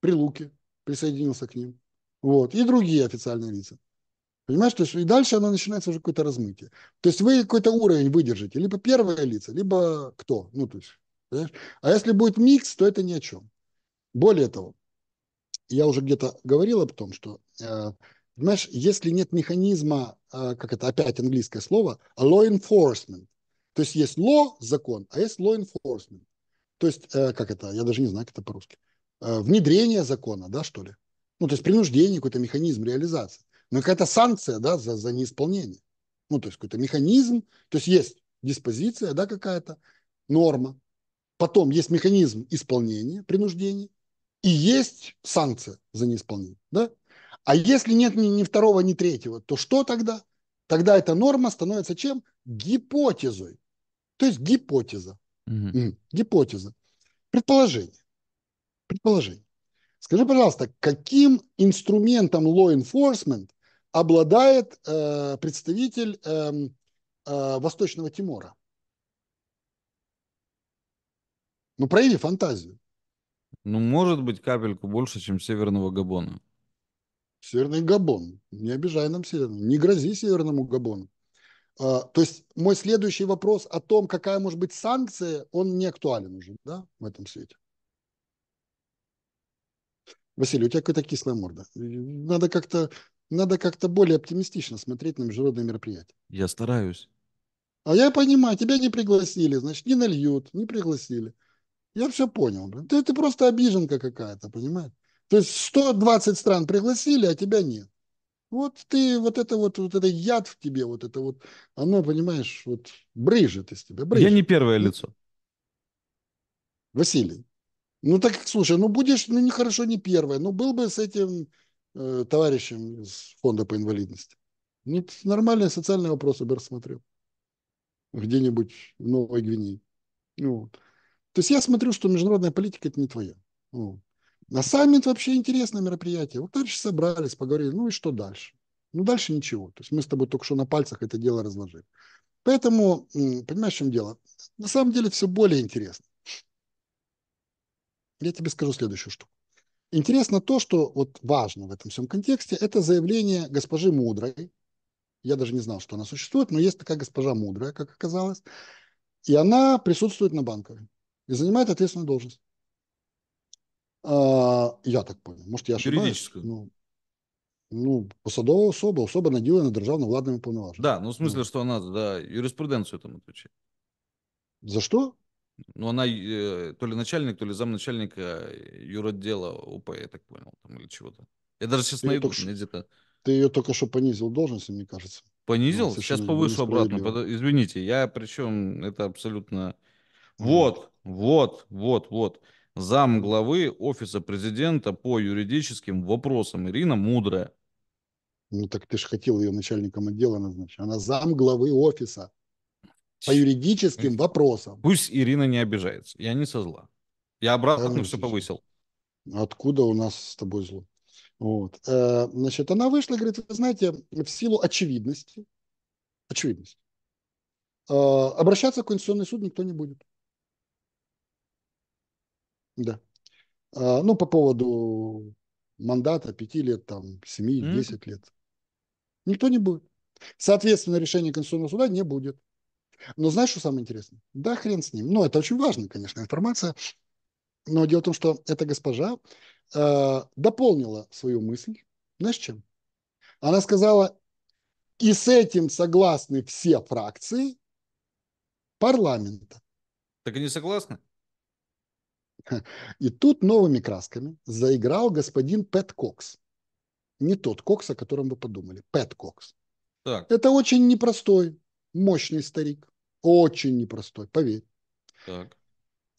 Прилуки присоединился к ним. Вот. И другие официальные лица. Понимаешь, то есть и дальше оно начинается уже какое-то размытие. То есть вы какой-то уровень выдержите. Либо первые лица, либо кто. Ну, то есть, понимаешь? А если будет микс, то это ни о чем. Более того, я уже где-то говорил об том, что... Понимаешь, если нет механизма, как это опять английское слово, law enforcement. То есть есть law, закон, а есть law enforcement. То есть, как это, я даже не знаю, как это по-русски. Внедрение закона, да, что ли? Ну, то есть принуждение, какой-то механизм реализации. Но какая-то санкция, да, за неисполнение. Ну, то есть какой-то механизм, то есть есть диспозиция, да, какая-то норма. Потом есть механизм исполнения, принуждения. И есть санкция за неисполнение, да? А если нет ни второго, ни третьего, то что тогда? Тогда эта норма становится чем? Гипотезой. То есть гипотеза. Угу. Гипотеза. Предположение. Скажи, пожалуйста, каким инструментом law enforcement обладает представитель Восточного Тимора? Ну, прояви фантазию. Ну, может быть, капельку больше, чем Северного Габона. Северный Габон. Не обижай нам Северный. Не грози Северному Габону. То есть мой следующий вопрос о том, какая может быть санкция, он не актуален уже, да, в этом свете. Василий, у тебя какая-то кислая морда. Надо как-то более оптимистично смотреть на международные мероприятия. Я стараюсь. А я понимаю, тебя не пригласили, значит, не нальют, не пригласили. Я все понял. Ты просто обиженка какая-то, понимаешь? То есть 120 стран пригласили, а тебя нет. Вот ты, вот это яд в тебе, вот это вот, оно, понимаешь, вот брызжет из тебя. Брызжет. Я не первое лицо. Василий, ну так, слушай, ну будешь, ну нехорошо не первое, ну был бы с этим товарищем из фонда по инвалидности. Нет, нормальные социальные вопросы бы рассмотрел. Где-нибудь в Новой Гвинее. Вот. То есть я смотрю, что международная политика – это не твоя. Вот. На саммит вообще интересное мероприятие. Вот дальше собрались, поговорили, ну и что дальше? Ну дальше ничего. То есть мы с тобой только что на пальцах это дело разложили. Поэтому, понимаешь, в чем дело? На самом деле все более интересно. Я тебе скажу следующую штуку. Интересно то, что вот важно в этом всем контексте, это заявление госпожи Мудрой. Я даже не знал, что она существует, но есть такая госпожа Мудрая, как оказалось. И она присутствует на Банковой и занимает ответственную должность. Я так понял. Может, я ошибаюсь. Ну, Ну, посадова особа, особа наділена державно владними повноваженнями. Да, ну в смысле, что она за юриспруденцию там отвечает. За что? Ну, она то ли начальник, то ли замначальника юротдела ОП, я так понял, там, или чего-то. Я даже сейчас найду где-то. Ты ее только что понизил должность, мне кажется. Понизил? Ну, сейчас повышу обратно. Извините, я причем это абсолютно... Вот. Зам главы Офиса президента по юридическим вопросам. Ирина Мудрая. Ну так ты же хотел ее начальником отдела назначить. Она зам главы Офиса по юридическим вопросам. Пусть Ирина не обижается. Я не со зла. Я обратно все повысил. Откуда у нас с тобой зло? Вот. Значит, она вышла и говорит, вы знаете, в силу очевидности, обращаться в Конституционный суд никто не будет. Да. Ну, по поводу мандата 5 лет, там, 7, 10 лет. Никто не будет. Соответственно, решения Конституционного суда не будет. Но знаешь, что самое интересное? Да, хрен с ним. Ну, это очень важная, конечно, информация. Но дело в том, что эта госпожа дополнила свою мысль. Знаешь, чем? Она сказала, и с этим согласны все фракции парламента. Так они согласны? И тут новыми красками заиграл господин Пэт Кокс. Не тот Кокс, о котором вы подумали. Пэт Кокс. Так. Это очень непростой, мощный старик. Очень непростой, поверь. Так.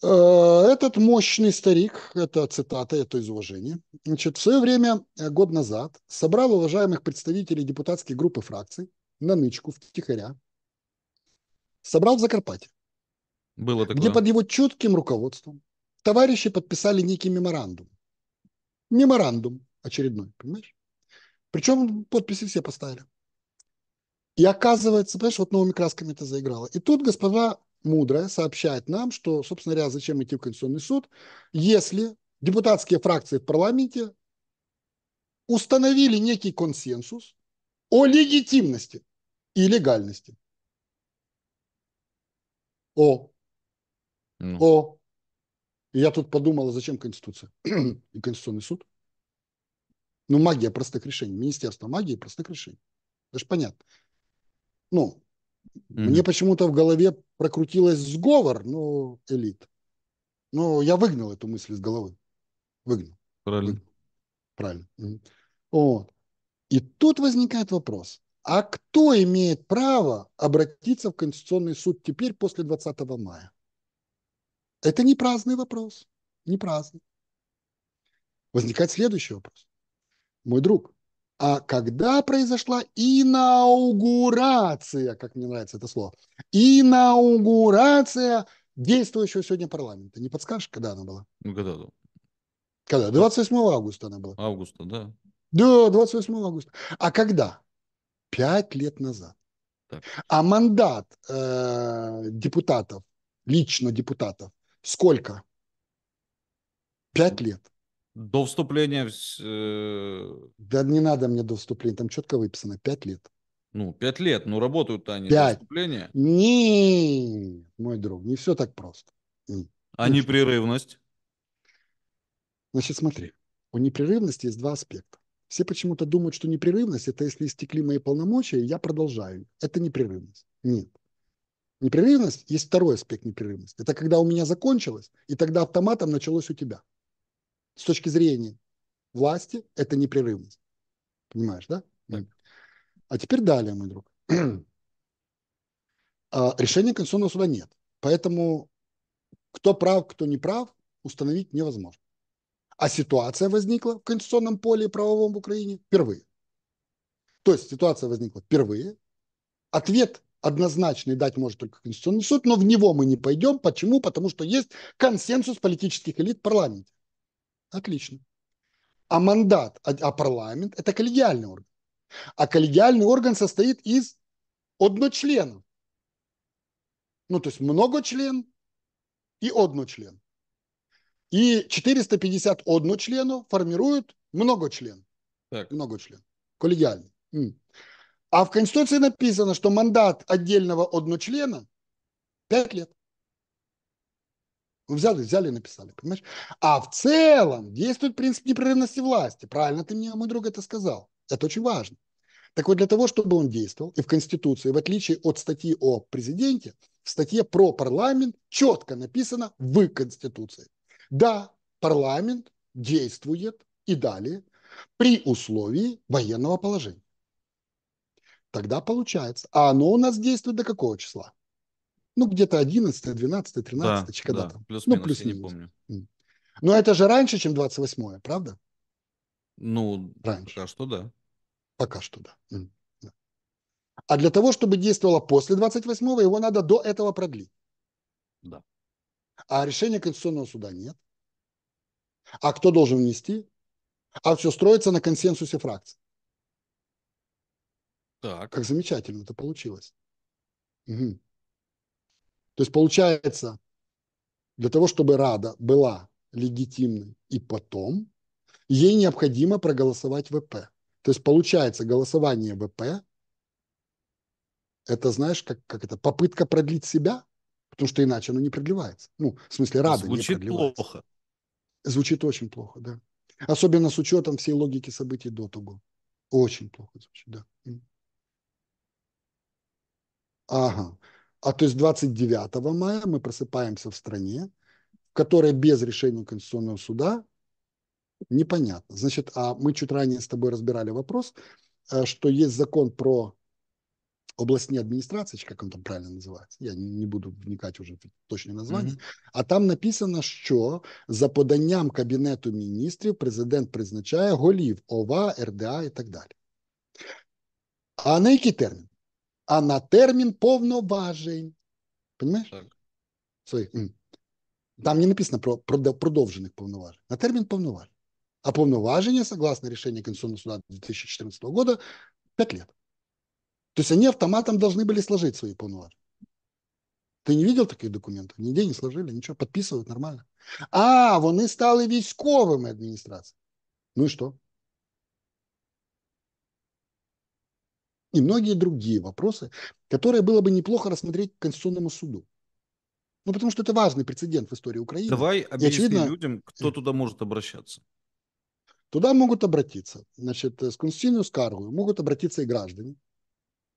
Этот мощный старик, это цитата, это из уважения, значит, в свое время, год назад, собрал уважаемых представителей депутатской группы фракций на нычку втихаря. Собрал в Закарпатье. Было такое. Где под его чутким руководством товарищи подписали некий меморандум. Меморандум очередной, понимаешь? Причем подписи все поставили. И оказывается, понимаешь, вот новыми красками это заиграло. И тут госпожа Мудрая сообщает нам, что, собственно говоря, зачем идти в Конституционный суд, если депутатские фракции в парламенте установили некий консенсус о легитимности и легальности. Я тут подумала, зачем Конституция и Конституционный суд? Ну, магия простых решений. Министерство магии простых решений. Это же понятно. Ну, мне почему-то в голове прокрутилось сговор, но элит. Но я выгнал эту мысль из головы. Правильно. Вот. И тут возникает вопрос. А кто имеет право обратиться в Конституционный суд теперь после 20 мая? Это не праздный вопрос. Не праздный. Возникает следующий вопрос. Мой друг, а когда произошла инаугурация, как мне нравится это слово, инаугурация действующего сегодня парламента? Не подскажешь, когда она была? Ну, когда? 28 августа она была. Августа, да. Да, 28 августа. А когда? 5 лет назад. Так. А мандат депутатов, лично депутатов, сколько? 5 лет. До вступления... Да не надо мне до вступления, там четко выписано, 5 лет. Ну, 5 лет, но работают-то они 5. До вступления. Нет, мой друг, не все так просто. А ну, непрерывность? Значит, смотри, у непрерывности есть два аспекта. Все почему-то думают, что непрерывность, это если истекли мои полномочия, я продолжаю. Это непрерывность. Нет. Непрерывность, есть второй аспект непрерывности. Это когда у меня закончилось, и тогда автоматом началось у тебя. С точки зрения власти, это непрерывность. Понимаешь, да? Так. А теперь далее, мой друг. Решения Конституционного суда нет. Поэтому кто прав, кто не прав, установить невозможно. А ситуация возникла в конституционном поле и правовом в Украине впервые. То есть ситуация возникла впервые. Ответ однозначный дать может только Конституционный суд, но в него мы не пойдем. Почему? Потому что есть консенсус политических элит в парламенте. Отлично. А мандат, а парламент – это коллегиальный орган. А коллегиальный орган состоит из одночленов. Ну, то есть многочлен и одночлен. И 450 одночленов формируют многочлен. Так. Многочлен. Коллегиальный. А в Конституции написано, что мандат отдельного одночлена 5 лет. Взяли и написали, понимаешь? А в целом действует принцип непрерывности власти. Правильно ты мне, мой друг, это сказал. Это очень важно. Так вот, для того, чтобы он действовал, и в Конституции, в отличие от статьи о президенте, в статье про парламент четко написано в Конституции. Да, парламент действует и далее при условии военного положения. Тогда получается. А оно у нас действует до какого числа? Ну, где-то 11, 12, 13, да, когда-то. Да, плюс-минус, ну, плюс-минус. Не помню. Но это же раньше, чем 28-е, правда? Ну, раньше. Пока что да. Пока что да. А для того, чтобы действовало после 28-го, его надо до этого продлить. Да. А решения Конституционного суда нет. А кто должен внести? А все строится на консенсусе фракций. Так. Как замечательно это получилось. Угу. То есть получается, для того, чтобы Рада была легитимной и потом, ей необходимо проголосовать ВП. То есть получается голосование ВП, это, знаешь, как это, попытка продлить себя, потому что иначе оно не продлевается. Ну, в смысле, Рада не продлевается. Звучит плохо. Звучит очень плохо, да. Особенно с учетом всей логики событий до того. Очень плохо звучит, да. Ага. А то есть 29 мая мы просыпаемся в стране, в которой без решения Конституционного суда непонятно. Значит, а мы чуть ранее с тобой разбирали вопрос, что есть закон про областные администрации, как он там правильно называется, я не буду вникать уже в точное название, а там написано, що за поданням Кабінету міністрів президент призначає голів ОВА, РДА і так далі. А на який термін? А на термін повноважень. Понимаешь? Так. Там не написано про продовжених повноважень, на термін повноважень. А повноважения, согласно решению Конституционного суда 2014 года, 5 лет. То есть они автоматом должны были сложить свои полномочия. Ты не видел таких документов? Нигде не сложили, ничего, подписывают нормально. А, вони стали військовими администрацией. Ну и что? И многие другие вопросы, которые было бы неплохо рассмотреть к Конституционному суду. Ну, потому что это важный прецедент в истории Украины. Давай объясни людям, кто туда может обращаться. Туда могут обратиться, значит, с конституционной скаргой могут обратиться и граждане,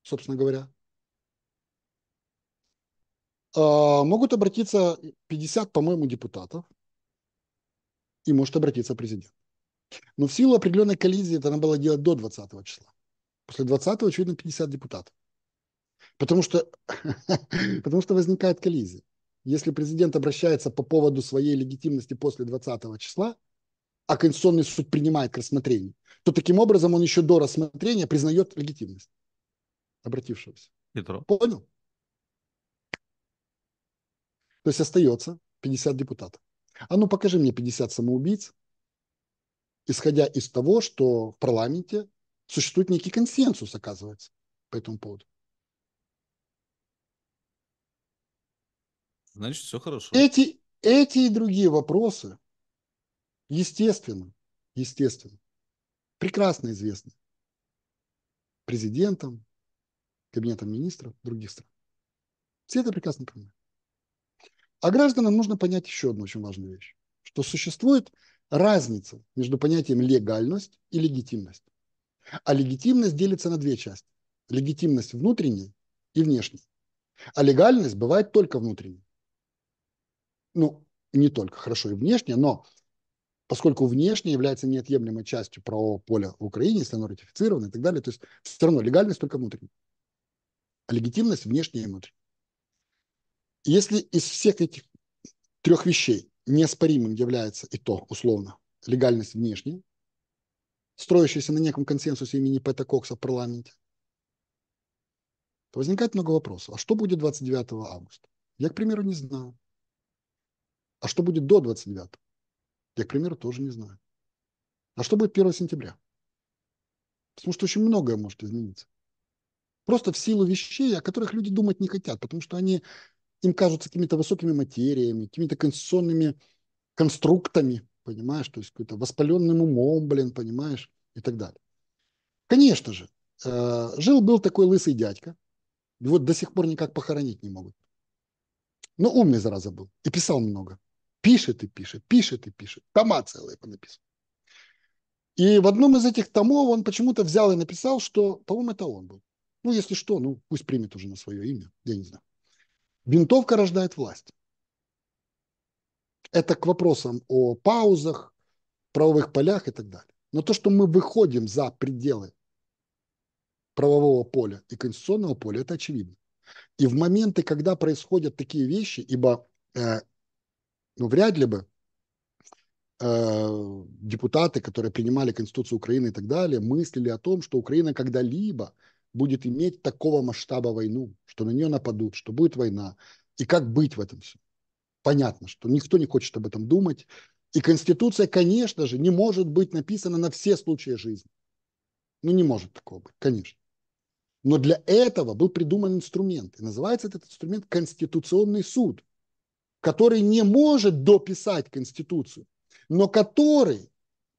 собственно говоря. Могут обратиться 50, по-моему, депутатов, и может обратиться президент. Но в силу определенной коллизии это надо было делать до 20 числа. После 20, очевидно, 50 депутатов. Потому что возникает коллизия. Если президент обращается по поводу своей легитимности после 20 числа, а Конституционный суд принимает к рассмотрению, то таким образом он еще до рассмотрения признает легитимность обратившегося. Петро. Понял? То есть остается 50 депутатов. А ну покажи мне 50 самоубийц, исходя из того, что в парламенте существует некий консенсус, оказывается, по этому поводу. Значит, все хорошо. Эти и другие вопросы, естественно, прекрасно известны президентам, кабинетам министров других стран. Все это прекрасно понимают. А гражданам нужно понять еще одну очень важную вещь, что существует разница между понятием легальность и легитимность. А легитимность делится на две части. Легитимность внутренняя и внешняя. А легальность бывает только внутренняя. Ну, не только, хорошо, и внешняя, но поскольку внешне является неотъемлемой частью правового поля в Украине, если оно ратифицировано и так далее, то есть все равно легальность только внутренняя, а легитимность внешняя и внутренняя. Если из всех этих трех вещей неоспоримым является и то, условно, легальность внешняя, строящаяся на неком консенсусе имени Пэта Кокса в парламенте, то возникает много вопросов. А что будет 29 августа? Я, к примеру, не знаю. А что будет до 29? Я, к примеру, тоже не знаю. А что будет 1 сентября? Потому что очень многое может измениться. Просто в силу вещей, о которых люди думать не хотят, потому что им кажутся какими-то высокими материями, какими-то конституционными конструктами, понимаешь, то есть какой-то воспаленным умом, понимаешь, и так далее. Конечно же, жил-был такой лысый дядька, его до сих пор никак похоронить не могут. Но умный, зараза, был и писал много. Пишет и пишет, томат целый понаписал. И в одном из этих томов он почему-то взял и написал, что, по-моему, это он был. Ну, если что, ну, пусть примет уже на свое имя, я не знаю. Винтовка рождает власть. Это к вопросам о паузах, правовых полях и так далее. Но то, что мы выходим за пределы правового поля и конституционного поля, это очевидно. И в моменты, когда происходят такие вещи, ибо вряд ли бы депутаты, которые принимали Конституцию Украины и так далее, мыслили о том, что Украина когда-либо будет иметь такого масштаба войну, что на нее нападут, что будет война. И как быть в этом всем? Понятно, что никто не хочет об этом думать. И Конституция, конечно же, не может быть написана на все случаи жизни. Ну, не может такого быть, конечно. Но для этого был придуман инструмент. И называется этот инструмент Конституционный суд, который не может дописать Конституцию, но который,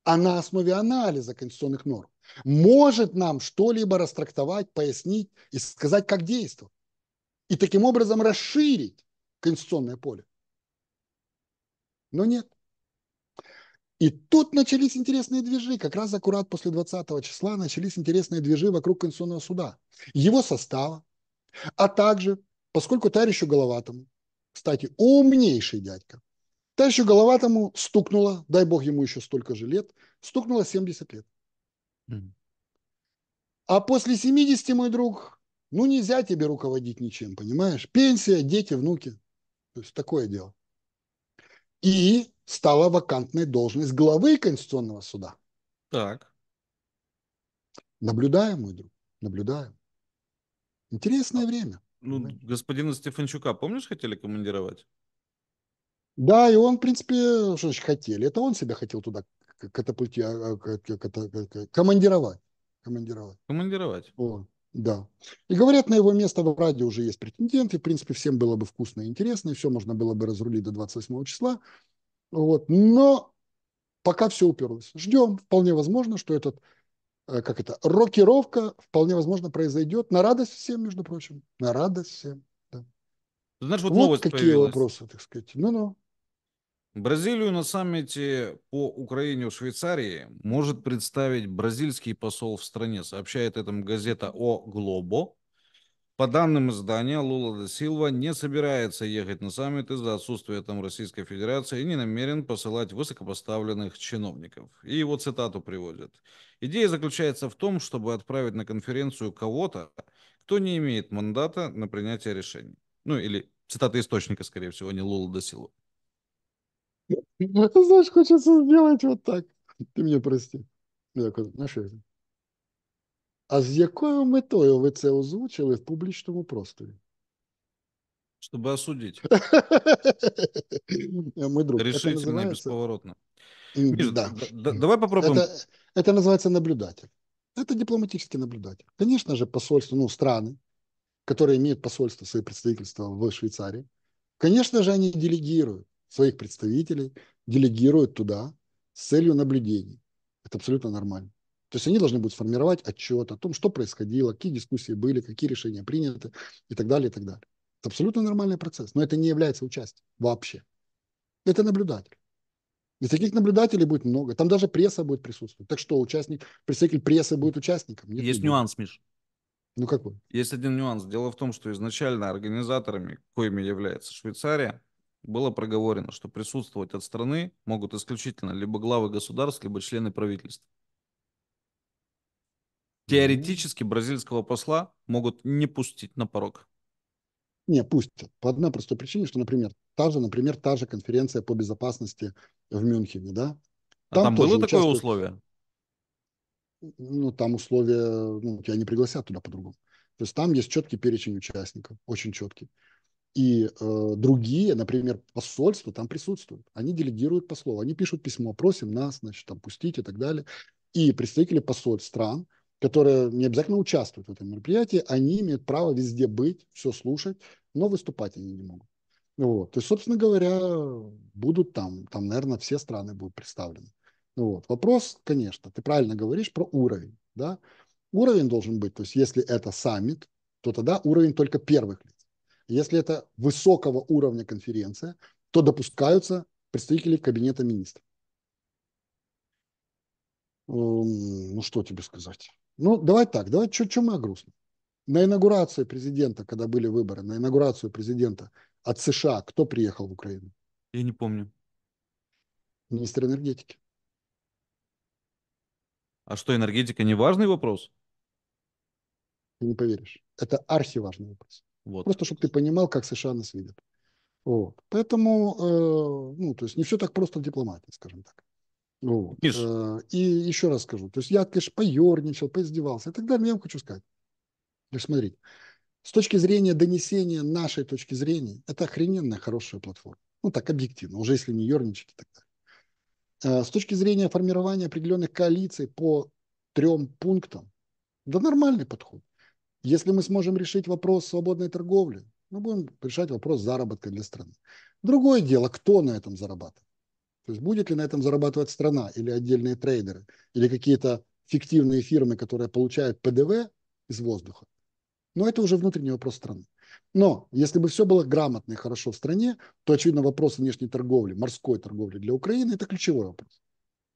а на основе анализа конституционных норм, может нам что-либо растрактовать, пояснить и сказать, как действовать. И таким образом расширить конституционное поле. Но нет. И тут начались интересные движи, как раз аккурат после 20 числа начались интересные движи вокруг Конституционного суда, его состава, а также, поскольку товарищу Головатому, кстати, умнейший дядька, товарищу Головатому стукнуло, дай бог ему еще столько же лет, стукнуло 70 лет. А после 70, мой друг, ну нельзя тебе руководить ничем, понимаешь? Пенсия, дети, внуки, то есть такое дело. И стала вакантной должность главы Конституционного суда. Так. Наблюдаем, мой друг, наблюдаем. Интересное время. Ну, понимаете? Господина Стефанчука, помнишь, хотели командировать? Да, и он, в принципе, что же хотели. Это он себя хотел туда командировать. Командировать. О, да. И говорят, на его место в Раде уже есть претендент. И, в принципе, всем было бы вкусно и интересно. И все можно было бы разрулить до 28 числа. Вот. Но пока все уперлось. Ждем. Вполне возможно, что этот, рокировка вполне возможно произойдет. На радость всем, между прочим. На радость всем. Да. Знаешь, вот новость какие появилась. Вопросы, так сказать. Ну-ну. Бразилию на саммите по Украине в Швейцарии может представить бразильский посол в стране, сообщает этому газета «О Глобо». По данным издания, Лула де Силва не собирается ехать на саммит из-за отсутствия там Российской Федерации и не намерен посылать высокопоставленных чиновников. И его цитату приводят. Идея заключается в том, чтобы отправить на конференцию кого-то, кто не имеет мандата на принятие решений. Ну или цитата источника, скорее всего, не Лула де Силва. Ты знаешь, хочется сделать вот так. Ты меня прости. А с якою метою вы це озвучили в публічному просторі? Чтобы осудить. Решительно, бесповоротно. Давай попробуем. Это называется наблюдатель. Это дипломатический наблюдатель. Конечно же, посольство, ну, страны, которые имеют посольство, свои представительства в Швейцарии, конечно же, они делегируют своих представителей, делегируют туда с целью наблюдений. Это абсолютно нормально. То есть они должны будут сформировать отчет о том, что происходило, какие дискуссии были, какие решения приняты и так далее, и так далее. Это абсолютно нормальный процесс, но это не является участием вообще. Это наблюдатель. И таких наблюдателей будет много. Там даже пресса будет присутствовать. Так что участник, представитель прессы будет участником. Нет, есть нюанс, Миш. Ну какой? Есть один нюанс. Дело в том, что изначально организаторами, коими является Швейцария, было проговорено, что присутствовать от страны могут исключительно либо главы государств, либо члены правительства. Теоретически бразильского посла могут не пустить на порог. Не, пустят. По одной простой причине, что, например, та же конференция по безопасности в Мюнхене, да? Там было такое условие? Ну, там условия, ну, тебя не пригласят туда по-другому. То есть там есть четкий перечень участников, очень четкий. И другие, например, посольства там присутствуют. Они делегируют послов, они пишут письмо, просим нас, значит, там пустить и так далее. И представители посольств стран, которые не обязательно участвуют в этом мероприятии, они имеют право везде быть, все слушать, но выступать они не могут. Вот. То есть, собственно говоря, будут там, наверное, все страны будут представлены. Вот. Вопрос, конечно, ты правильно говоришь про уровень. Да? Уровень должен быть, то есть если это саммит, то тогда уровень только первых лиц. Если это высокого уровня конференция, то допускаются представители кабинета министров. Ну, что тебе сказать? Ну, давай так, давай, что мы грустно. На инаугурацию президента, когда были выборы, на инаугурацию президента от США кто приехал в Украину? Я не помню. Министр энергетики. А что, энергетика не важный вопрос? Ты не поверишь. Это архиважный вопрос. Вот. Просто, чтобы ты понимал, как США нас видят. Вот. Поэтому, ну, то есть не все так просто в дипломатии, скажем так. Вот. И еще раз скажу. То есть я, конечно, поерничал, поиздевался и так далее. Я вам хочу сказать. Смотрите, с точки зрения донесения нашей точки зрения, это охрененная хорошая платформа. Ну, так, объективно, уже если не ерничать и так далее. С точки зрения формирования определенных коалиций по 3 пунктам, да нормальный подход. Если мы сможем решить вопрос свободной торговли, мы будем решать вопрос заработка для страны. Другое дело, кто на этом зарабатывает. То есть будет ли на этом зарабатывать страна или отдельные трейдеры, или какие-то фиктивные фирмы, которые получают ПДВ из воздуха. Но это уже внутренний вопрос страны. Но если бы все было грамотно и хорошо в стране, то, очевидно, вопрос внешней торговли, морской торговли для Украины – это ключевой вопрос.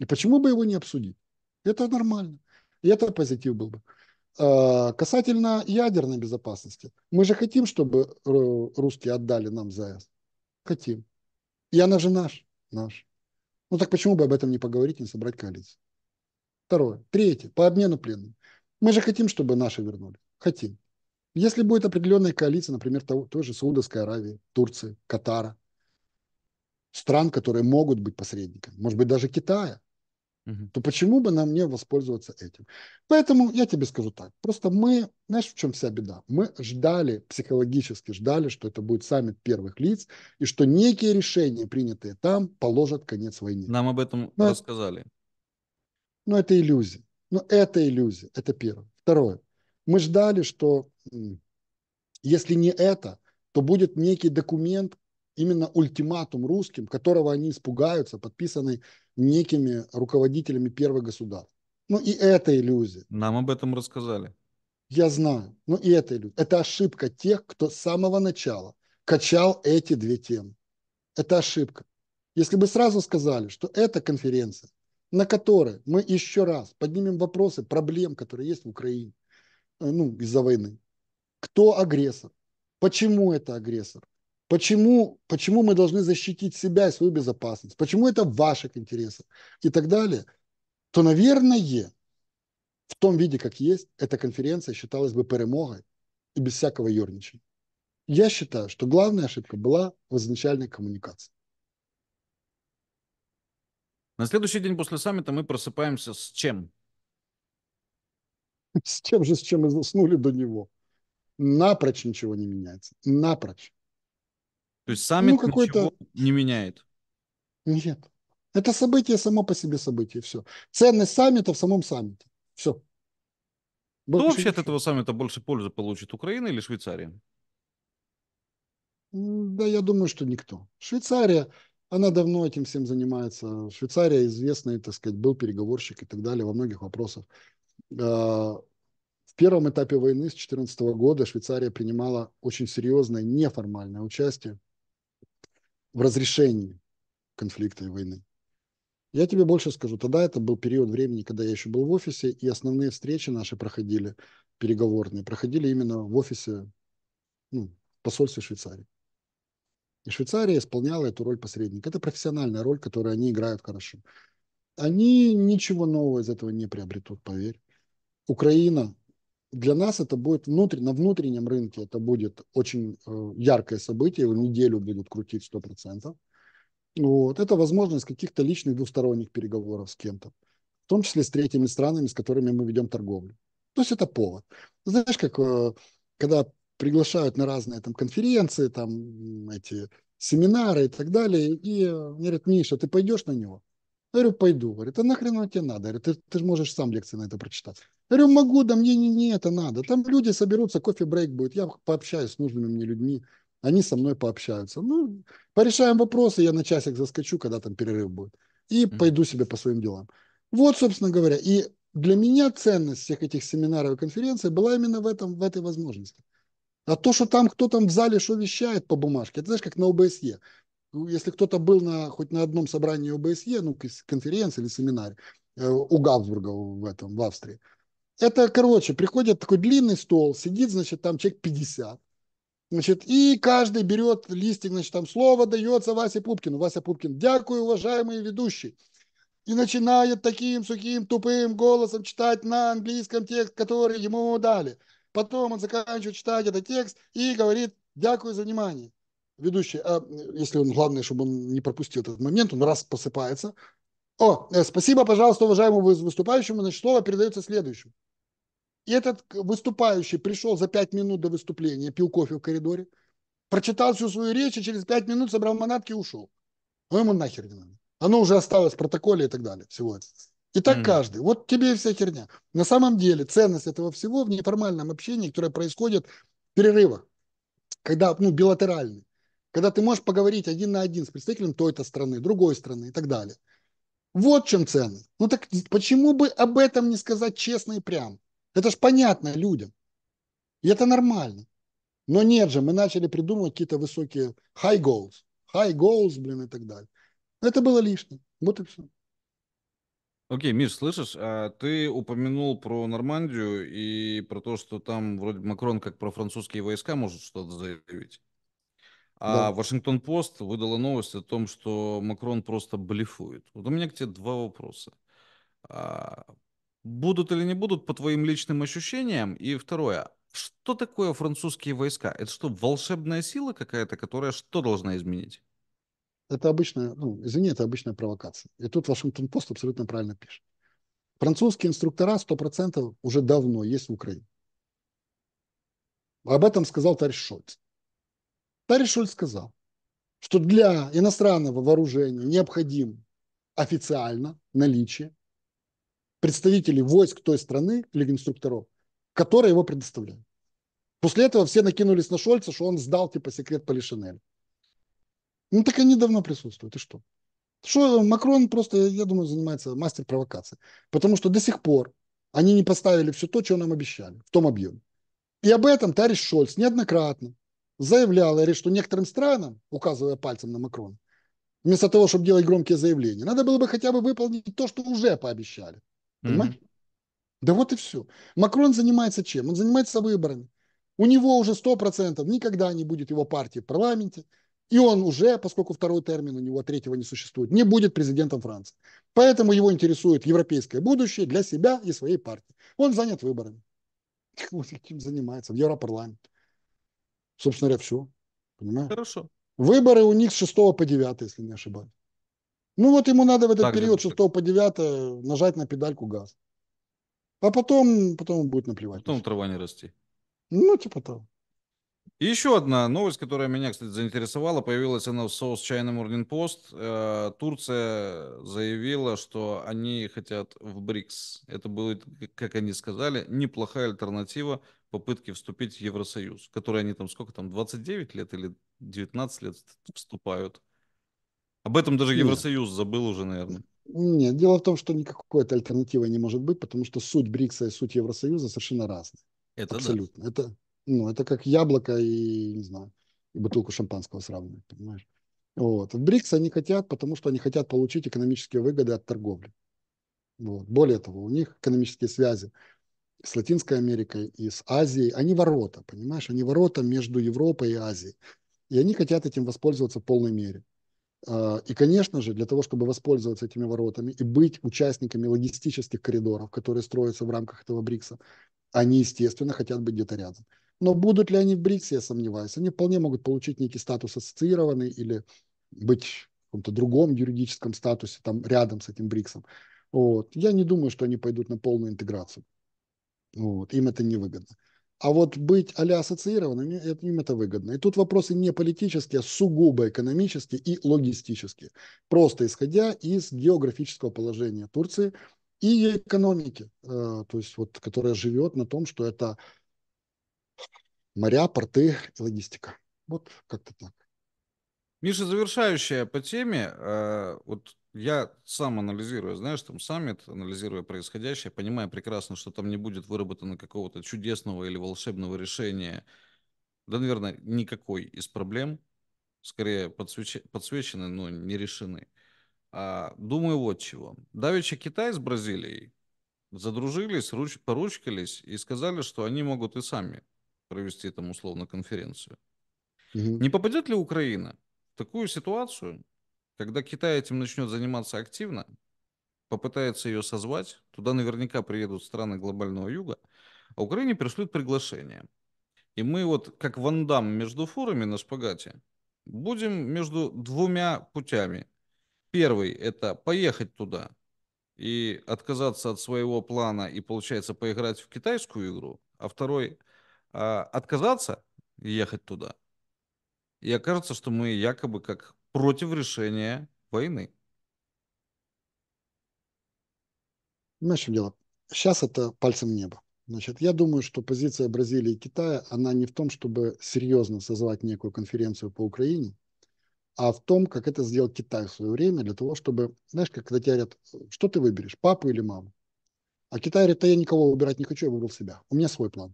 И почему бы его не обсудить? Это нормально. И это позитив был бы. Касательно ядерной безопасности. Мы же хотим, чтобы русские отдали нам ЗАЭС. Хотим. И она же наш. Ну так почему бы об этом не поговорить, не собрать коалицию? Второе. Третье. По обмену пленными. Мы же хотим, чтобы наши вернули. Хотим. Если будет определенная коалиция, например, той же Саудовской Аравии, Турции, Катара, стран, которые могут быть посредниками, может быть, даже Китая, то почему бы нам не воспользоваться этим? Поэтому я тебе скажу так. Просто мы, знаешь, в чем вся беда? Мы ждали, психологически ждали, что это будет саммит первых лиц, и что некие решения, принятые там, положат конец войне. Нам об этом рассказали. Но это иллюзия. Это первое. Второе. Мы ждали, что если не это, то будет некий документ, именно ультиматум русским, которого они испугаются, подписанный некими руководителями первых государств. Ну и это иллюзия. Нам об этом рассказали. Я знаю. Ну и это иллюзия. Это ошибка тех, кто с самого начала качал эти две темы. Это ошибка. Если бы сразу сказали, что это конференция, на которой мы еще раз поднимем вопросы проблем, которые есть в Украине, ну, из-за войны. Кто агрессор? Почему это агрессор? Почему мы должны защитить себя и свою безопасность? Почему это в ваших интересах? И так далее. То, наверное, в том виде, как есть, эта конференция считалась бы перемогой и без всякого ерничания. Я считаю, что главная ошибка была в изначальной коммуникации. На следующий день после саммита мы просыпаемся с чем? С тем же, с чем мы заснули до него. Напрочь ничего не меняется. Напрочь. То есть саммит ничего не меняет? Нет. Это событие само по себе событие. Все. Ценность саммита в самом саммите. Все. Кто вообще от этого саммита больше пользы получит? Украина или Швейцария? Да, я думаю, что никто. Швейцария, она давно этим всем занимается. Швейцария известный, так сказать, был переговорщик и так далее во многих вопросах. В первом этапе войны с 2014 года Швейцария принимала очень серьезное неформальное участие в разрешении конфликта и войны. Я тебе больше скажу, тогда это был период времени, когда я еще был в офисе, и основные встречи наши проходили, переговорные, проходили именно в офисе, в посольстве Швейцарии. И Швейцария исполняла эту роль посредника. Это профессиональная роль, которую они играют хорошо. Они ничего нового из этого не приобретут, поверь. Украина, для нас это будет на внутреннем рынке, это будет очень яркое событие, его неделю будут крутить 100%. Вот. Это возможность каких-то личных двусторонних переговоров с кем-то, в том числе с третьими странами, с которыми мы ведем торговлю. То есть это повод. Знаешь, как когда приглашают на разные там конференции, там эти семинары и так далее, и мне говорят: Миша, ты пойдешь на него? Я говорю, пойду. Говорит, а нахрен оно тебе надо? Говорит, ты же можешь сам лекции на это прочитать. Я говорю, могу, да мне не это надо. Там люди соберутся, кофе-брейк будет. Я пообщаюсь с нужными мне людьми. Они со мной пообщаются. Ну, порешаем вопросы, я на часик заскочу, когда там перерыв будет. И пойду себе по своим делам. Вот, собственно говоря. И для меня ценность всех этих семинаров и конференций была именно в этой возможности. А то, что там кто там в зале что вещает по бумажке, это знаешь, как на ОБСЕ. Если кто-то был хоть на одном собрании ОБСЕ, конференции или семинаре, у Габсбурга в Австрии. Это, короче, приходит такой длинный стол, сидит, значит, там человек 50. Значит, и каждый берет листик, значит, там слово дается Васе Пупкину. Вася Пупкин: дякую, уважаемый ведущий. И начинает таким сухим, тупым голосом читать на английском текст, который ему дали. Потом он заканчивает читать этот текст и говорит: дякую за внимание. Ведущий, если он, главное, чтобы он не пропустил этот момент, он раз посыпается. О, спасибо, пожалуйста, уважаемому выступающему, значит, слово передается следующему. И этот выступающий пришел за 5 минут до выступления, пил кофе в коридоре, прочитал всю свою речь и через 5 минут собрал манатки и ушел. Ну, ему нахер не надо. Оно уже осталось в протоколе и так далее. Всего этого. И так каждый. Вот тебе и вся херня. На самом деле ценность этого всего в неформальном общении, которое происходит в перерывах, когда, ну, билатеральный, когда ты можешь поговорить один на один с представителем той-то страны, другой страны и так далее. Вот в чем ценность. Ну так почему бы об этом не сказать честно и прямо? Это ж понятно людям. И это нормально. Но нет же, мы начали придумывать какие-то высокие high goals, блин, и так далее. Это было лишнее. Вот и все. Окей, Миш, слышишь, ты упомянул про Нормандию и про то, что там вроде Макрон как про французские войска может что-то заявить. А да. Вашингтон-Пост выдала новость о том, что Макрон просто блефует. Вот у меня к тебе два вопроса. Будут или не будут по твоим личным ощущениям? И второе, что такое французские войска? Это что, волшебная сила какая-то, которая что должна изменить? Это обычная, это обычная провокация. И тут Вашингтон-Пост абсолютно правильно пишет. Французские инструктора 100% уже давно есть в Украине. Об этом сказал товарищ Шольц. Товарищ Шольц сказал, что для иностранного вооружения необходимо официально наличие представителей войск той страны или инструкторов, которые его предоставляют. После этого все накинулись на Шольца, что он сдал типа секрет Полишинеля. Ну так они давно присутствуют, и что? Что Макрон просто, я думаю, занимается мастер провокации. Потому что до сих пор они не поставили все то, что нам обещали, в том объеме. И об этом товарищ Шольц неоднократно заявлял, что некоторым странам, указывая пальцем на Макрона, вместо того, чтобы делать громкие заявления, надо было бы хотя бы выполнить то, что уже пообещали. Понимаешь? Да вот и все. Макрон занимается чем? Он занимается выборами. У него уже 100% никогда не будет его партии в парламенте. И он уже, поскольку второй термин у него, третьего не существует, не будет президентом Франции. Поэтому его интересует европейское будущее для себя и своей партии. Он занят выборами. Вот этим занимается в Европарламенте. Собственно говоря, все. Понимаешь? Хорошо. Выборы у них с 6 по 9, если не ошибаюсь. Ну вот ему надо в этот период с 6 по 9 нажать на педальку газ. А потом будет наплевать. Потом трава не расти. Ну типа того. И еще одна новость, которая меня, кстати, заинтересовала, появилась она в South China Morning Post. Турция заявила, что они хотят в БРИКС. Это будет, как они сказали, неплохая альтернатива попытке вступить в Евросоюз, в который они там, 29 лет или 19 лет вступают. Об этом даже Евросоюз забыл уже, наверное. Нет, дело в том, что никакой альтернативы не может быть, потому что суть БРИКСа и суть Евросоюза совершенно разные. Это абсолютно. Да. Это как яблоко и, не знаю, и бутылку шампанского сравнивать, понимаешь? Вот. В БРИКС они хотят, потому что они хотят получить экономические выгоды от торговли. Вот. Более того, у них экономические связи с Латинской Америкой и с Азией, они ворота, понимаешь? Они ворота между Европой и Азией. И они хотят этим воспользоваться в полной мере. И, конечно же, для того, чтобы воспользоваться этими воротами и быть участниками логистических коридоров, которые строятся в рамках этого БРИКСа, они, естественно, хотят быть где-то рядом. Но будут ли они в БРИКСе, я сомневаюсь. Они вполне могут получить некий статус ассоциированный или быть в каком-то другом юридическом статусе там рядом с этим БРИКСом. Вот. Я не думаю, что они пойдут на полную интеграцию. Вот. Им это невыгодно. А вот быть а-ля ассоциированными, им это выгодно. И тут вопросы не политические, а сугубо экономические и логистические. Просто исходя из географического положения Турции и ее экономики, то есть вот, которая живет на том, что это моря, порты и логистика. Вот как-то так. Миша, завершающая по теме. Вот я сам анализирую, знаешь, там саммит, анализируя происходящее, понимая прекрасно, что там не будет выработано какого-то чудесного или волшебного решения. Да, наверное, никакой из проблем. Скорее подсвечены, но не решены. Думаю, вот чего. Давеча Китай с Бразилией задружились, поручкались и сказали, что они могут и сами провести там условно конференцию. Не попадет ли Украина в такую ситуацию, когда Китай этим начнет заниматься активно, попытается ее созвать, туда наверняка приедут страны глобального юга, а Украине пришлют приглашение. И мы вот как Ван Дамм между форами на шпагате будем между двумя путями. Первый – это поехать туда и отказаться от своего плана и, получается, поиграть в китайскую игру. А второй – отказаться и ехать туда. И окажется, что мы якобы как против решения войны. Знаешь, в чем дело? Сейчас это пальцем в небо. Значит, я думаю, что позиция Бразилии и Китая, она не в том, чтобы серьезно созвать некую конференцию по Украине, а в том, как это сделал Китай в свое время для того, чтобы, знаешь, как когда тебя говорят, что ты выберешь, папу или маму? А Китай говорит, да я никого выбирать не хочу, я выбрал себя. У меня свой план.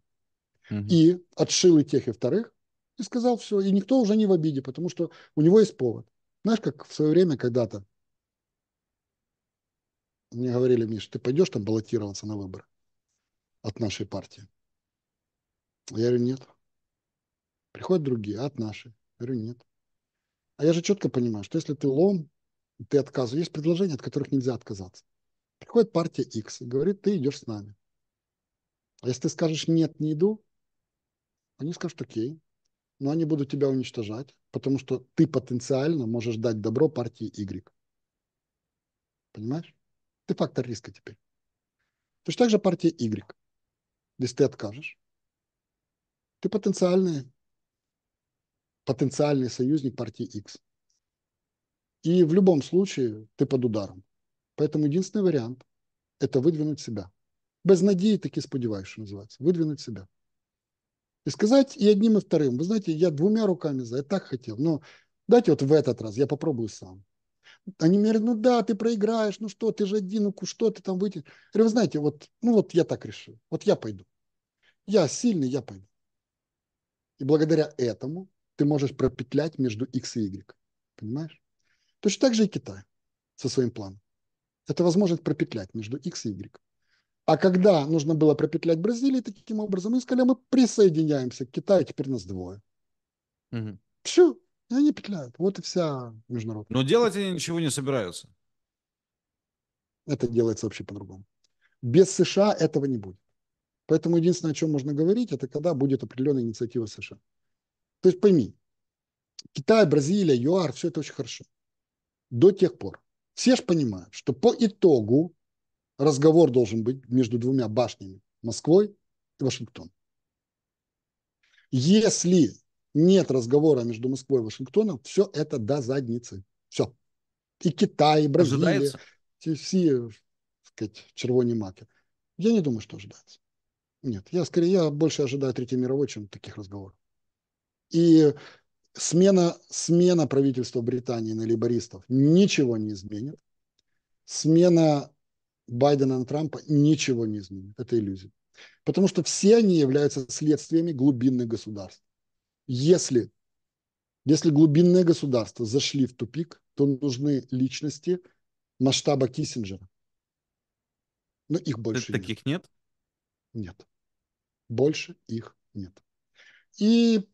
И отшил и тех, и вторых. И сказал все, и никто уже не в обиде, потому что у него есть повод. Знаешь, как в свое время когда-то мне говорили, Миш, ты пойдешь там баллотироваться на выборы от нашей партии? Я говорю, нет. Приходят другие, а от нашей? Я говорю, нет. А я же четко понимаю, что если ты лом, ты отказываешь. Есть предложения, от которых нельзя отказаться. Приходит партия X и говорит, ты идешь с нами. А если ты скажешь, нет, не иду, они скажут, окей. Но они будут тебя уничтожать, потому что ты потенциально можешь дать добро партии Y. Понимаешь? Ты фактор риска теперь. Точно так же партия Y. Если ты откажешь, ты потенциальный союзник партии X. И в любом случае ты под ударом. Поэтому единственный вариант – это выдвинуть себя. Без надії таки сподіваюсь, что называется. Выдвинуть себя. И сказать и одним, и вторым. Вы знаете, я двумя руками за, я так хотел. Но дайте вот в этот раз, я попробую сам. Они мне говорят, ну да, ты проиграешь, ну что, ты же один, ну что ты там вытянешь. Я говорю, вы знаете, вот, ну вот я так решил, вот я пойду. Я сильный, я пойду. И благодаря этому ты можешь пропетлять между X и Y. Понимаешь? Точно так же и Китай со своим планом. Это возможность пропетлять между X и Y. А когда нужно было пропетлять Бразилию таким образом, мы сказали, мы присоединяемся к Китаю, теперь нас двое. Все, и они петляют. Вот и вся международная. Но делать они ничего не собираются. Это делается вообще по-другому. Без США этого не будет. Поэтому единственное, о чем можно говорить, это когда будет определенная инициатива США. То есть пойми, Китай, Бразилия, ЮАР, все это очень хорошо. До тех пор. Все же понимают, что по итогу разговор должен быть между двумя башнями – Москвой и Вашингтоном. Если нет разговора между Москвой и Вашингтоном, все это до задницы. Все. И Китай, и Бразилия, все, так сказать, червони маки. Я не думаю, что ожидается. Нет, я больше ожидаю Третьей мировой, чем таких разговоров. И смена правительства Британии на лейбористов ничего не изменит. Смена Байдена и Трампа ничего не изменит. Это иллюзия. Потому что все они являются следствиями глубинных государств. Если глубинные государства зашли в тупик, то нужны личности масштаба Киссинджера. Но их больше нет. Таких нет? Нет. Больше их нет. И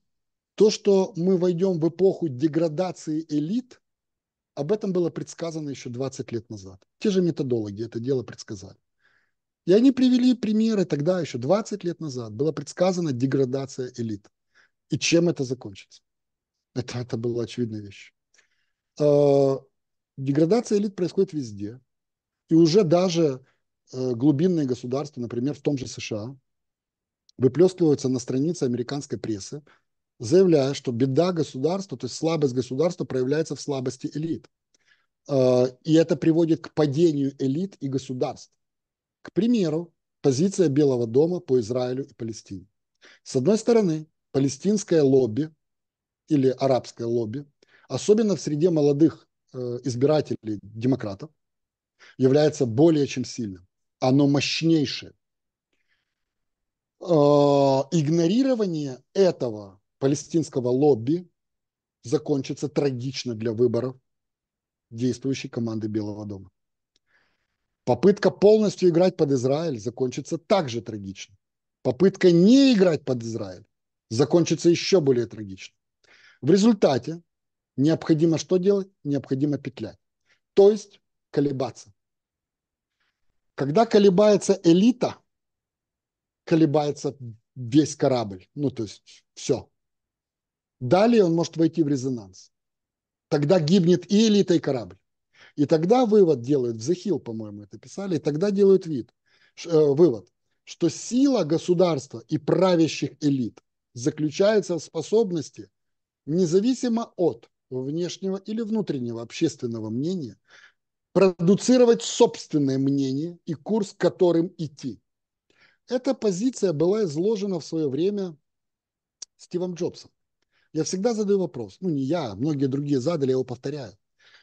то, что мы войдем в эпоху деградации элит, об этом было предсказано еще 20 лет назад. Те же методологи это дело предсказали. И они привели примеры тогда еще 20 лет назад. Была предсказана деградация элит. И чем это закончится? Это была очевидная вещь. Деградация элит происходит везде. И уже даже глубинные государства, например, в том же США, выплескиваются на страницы американской прессы, заявляя, что беда государства, то есть слабость государства проявляется в слабости элит. И это приводит к падению элит и государств. К примеру, позиция Белого дома по Израилю и Палестине. С одной стороны, палестинское лобби или арабское лобби, особенно в среде молодых избирателей демократов, является более чем сильным. Оно мощнейшее. Игнорирование этого палестинского лобби закончится трагично для выборов действующей команды Белого дома. Попытка полностью играть под Израиль закончится также трагично. Попытка не играть под Израиль закончится еще более трагично. В результате необходимо что делать? Необходимо петлять. То есть колебаться. Когда колебается элита, колебается весь корабль. Ну, то есть все. Далее он может войти в резонанс. Тогда гибнет и элита, и корабль. И тогда вывод делают, в The Hill, по-моему, это писали, и тогда делают вывод, что сила государства и правящих элит заключается в способности, независимо от внешнего или внутреннего общественного мнения, продуцировать собственное мнение и курс, к которым идти. Эта позиция была изложена в свое время Стивом Джобсом. Я всегда задаю вопрос, ну не я, а многие другие задали, я его повторяю.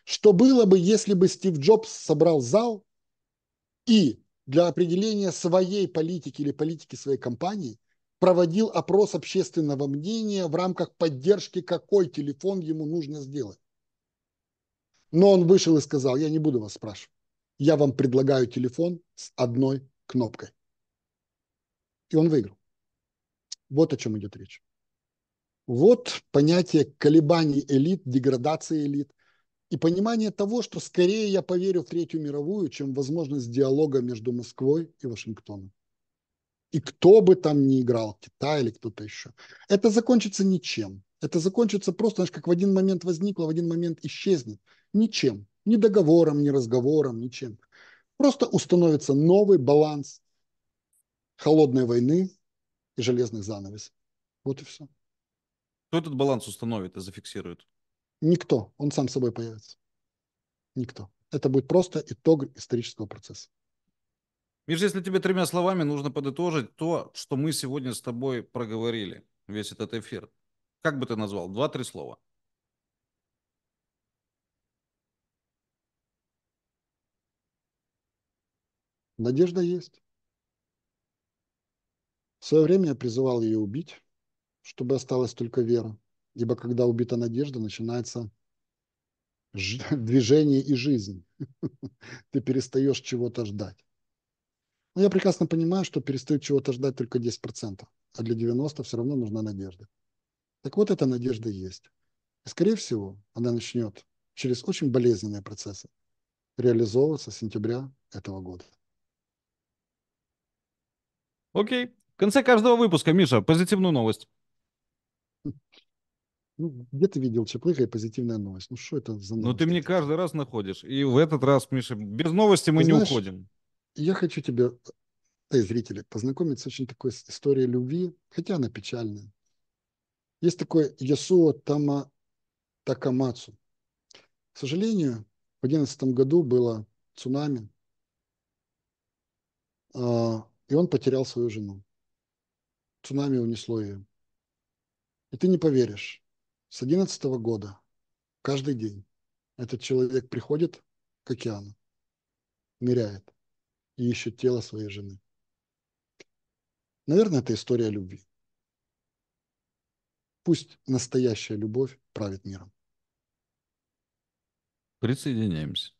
Что было бы, если бы Стив Джобс собрал зал и для определения своей политики или политики своей компании проводил опрос общественного мнения в рамках поддержки, какой телефон ему нужно сделать? Но он вышел и сказал, я не буду вас спрашивать, я вам предлагаю телефон с одной кнопкой. И он выиграл. Вот о чем идет речь. Вот понятие колебаний элит, деградации элит. И понимание того, что скорее я поверю в Третью мировую, чем в возможность диалога между Москвой и Вашингтоном. И кто бы там ни играл, Китай или кто-то еще. Это закончится ничем. Это закончится просто, знаешь, как в один момент возникло, в один момент исчезнет. Ничем. Ни договором, ни разговором, ничем. Просто установится новый баланс холодной войны и железных занавесов. Вот и все. Кто этот баланс установит и зафиксирует? Никто. Он сам собой появится. Никто. Это будет просто итог исторического процесса. Миш, если тебе 3 словами нужно подытожить то, что мы сегодня с тобой проговорили, весь этот эфир, как бы ты назвал? 2-3 слова. Надежда есть. В свое время я призывал ее убить, чтобы осталась только вера. Ибо когда убита надежда, начинается движение и жизнь. Ты перестаешь чего-то ждать. Но я прекрасно понимаю, что перестают чего-то ждать только 10%. А для 90% все равно нужна надежда. Так вот, эта надежда есть. И, скорее всего, она начнет через очень болезненные процессы реализовываться с сентября этого года. Окей. В конце каждого выпуска, Миша, позитивную новость. Ну, где ты видел Чаплыга и позитивная новость? Ну, что это за новость? Ну, ты мне каждый раз находишь. И в этот раз, Миша, без новости мы не уходим. Я хочу тебя, да и зрители, познакомить с очень такой историей любви, хотя она печальная. Есть такой Ясуо Такамацу. К сожалению, в 2011 году было цунами, и он потерял свою жену. Цунами унесло ее. И ты не поверишь. С 2011 года каждый день этот человек приходит к океану, ныряет и ищет тело своей жены. Наверное, это история любви. Пусть настоящая любовь правит миром. Присоединяемся.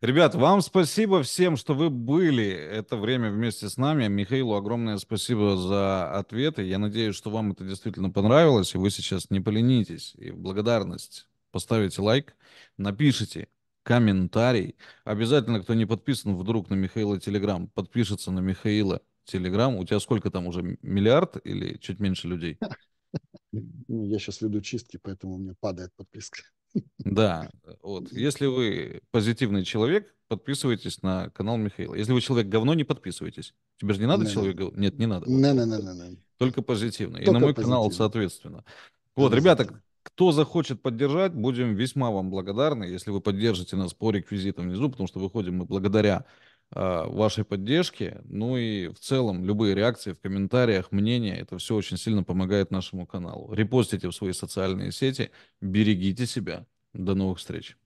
Ребят, вам спасибо всем, что вы были это время вместе с нами. Михаилу огромное спасибо за ответы. Я надеюсь, что вам это действительно понравилось, и вы сейчас не поленитесь. И в благодарность поставите лайк, напишите комментарий. Обязательно, кто не подписан вдруг на Михаила Телеграм, подпишется на Михаила Телеграм. У тебя сколько там уже, 1 миллиард или чуть меньше людей? Я сейчас веду чистки, поэтому у меня падает подписка. Да, вот. Если вы позитивный человек, подписывайтесь на канал Михаила. Если вы человек говно, не подписывайтесь. Тебе же не надо человек говно? Нет, не надо. Не. Только позитивный. Только и на мой канал, соответственно. Вот, ребята, кто захочет поддержать, будем весьма вам благодарны, если вы поддержите нас по реквизитам внизу, потому что выходим мы благодаря вашей поддержке. Ну и в целом любые реакции в комментариях, мнения, это все очень сильно помогает нашему каналу. Репостите в свои социальные сети, берегите себя. До новых встреч.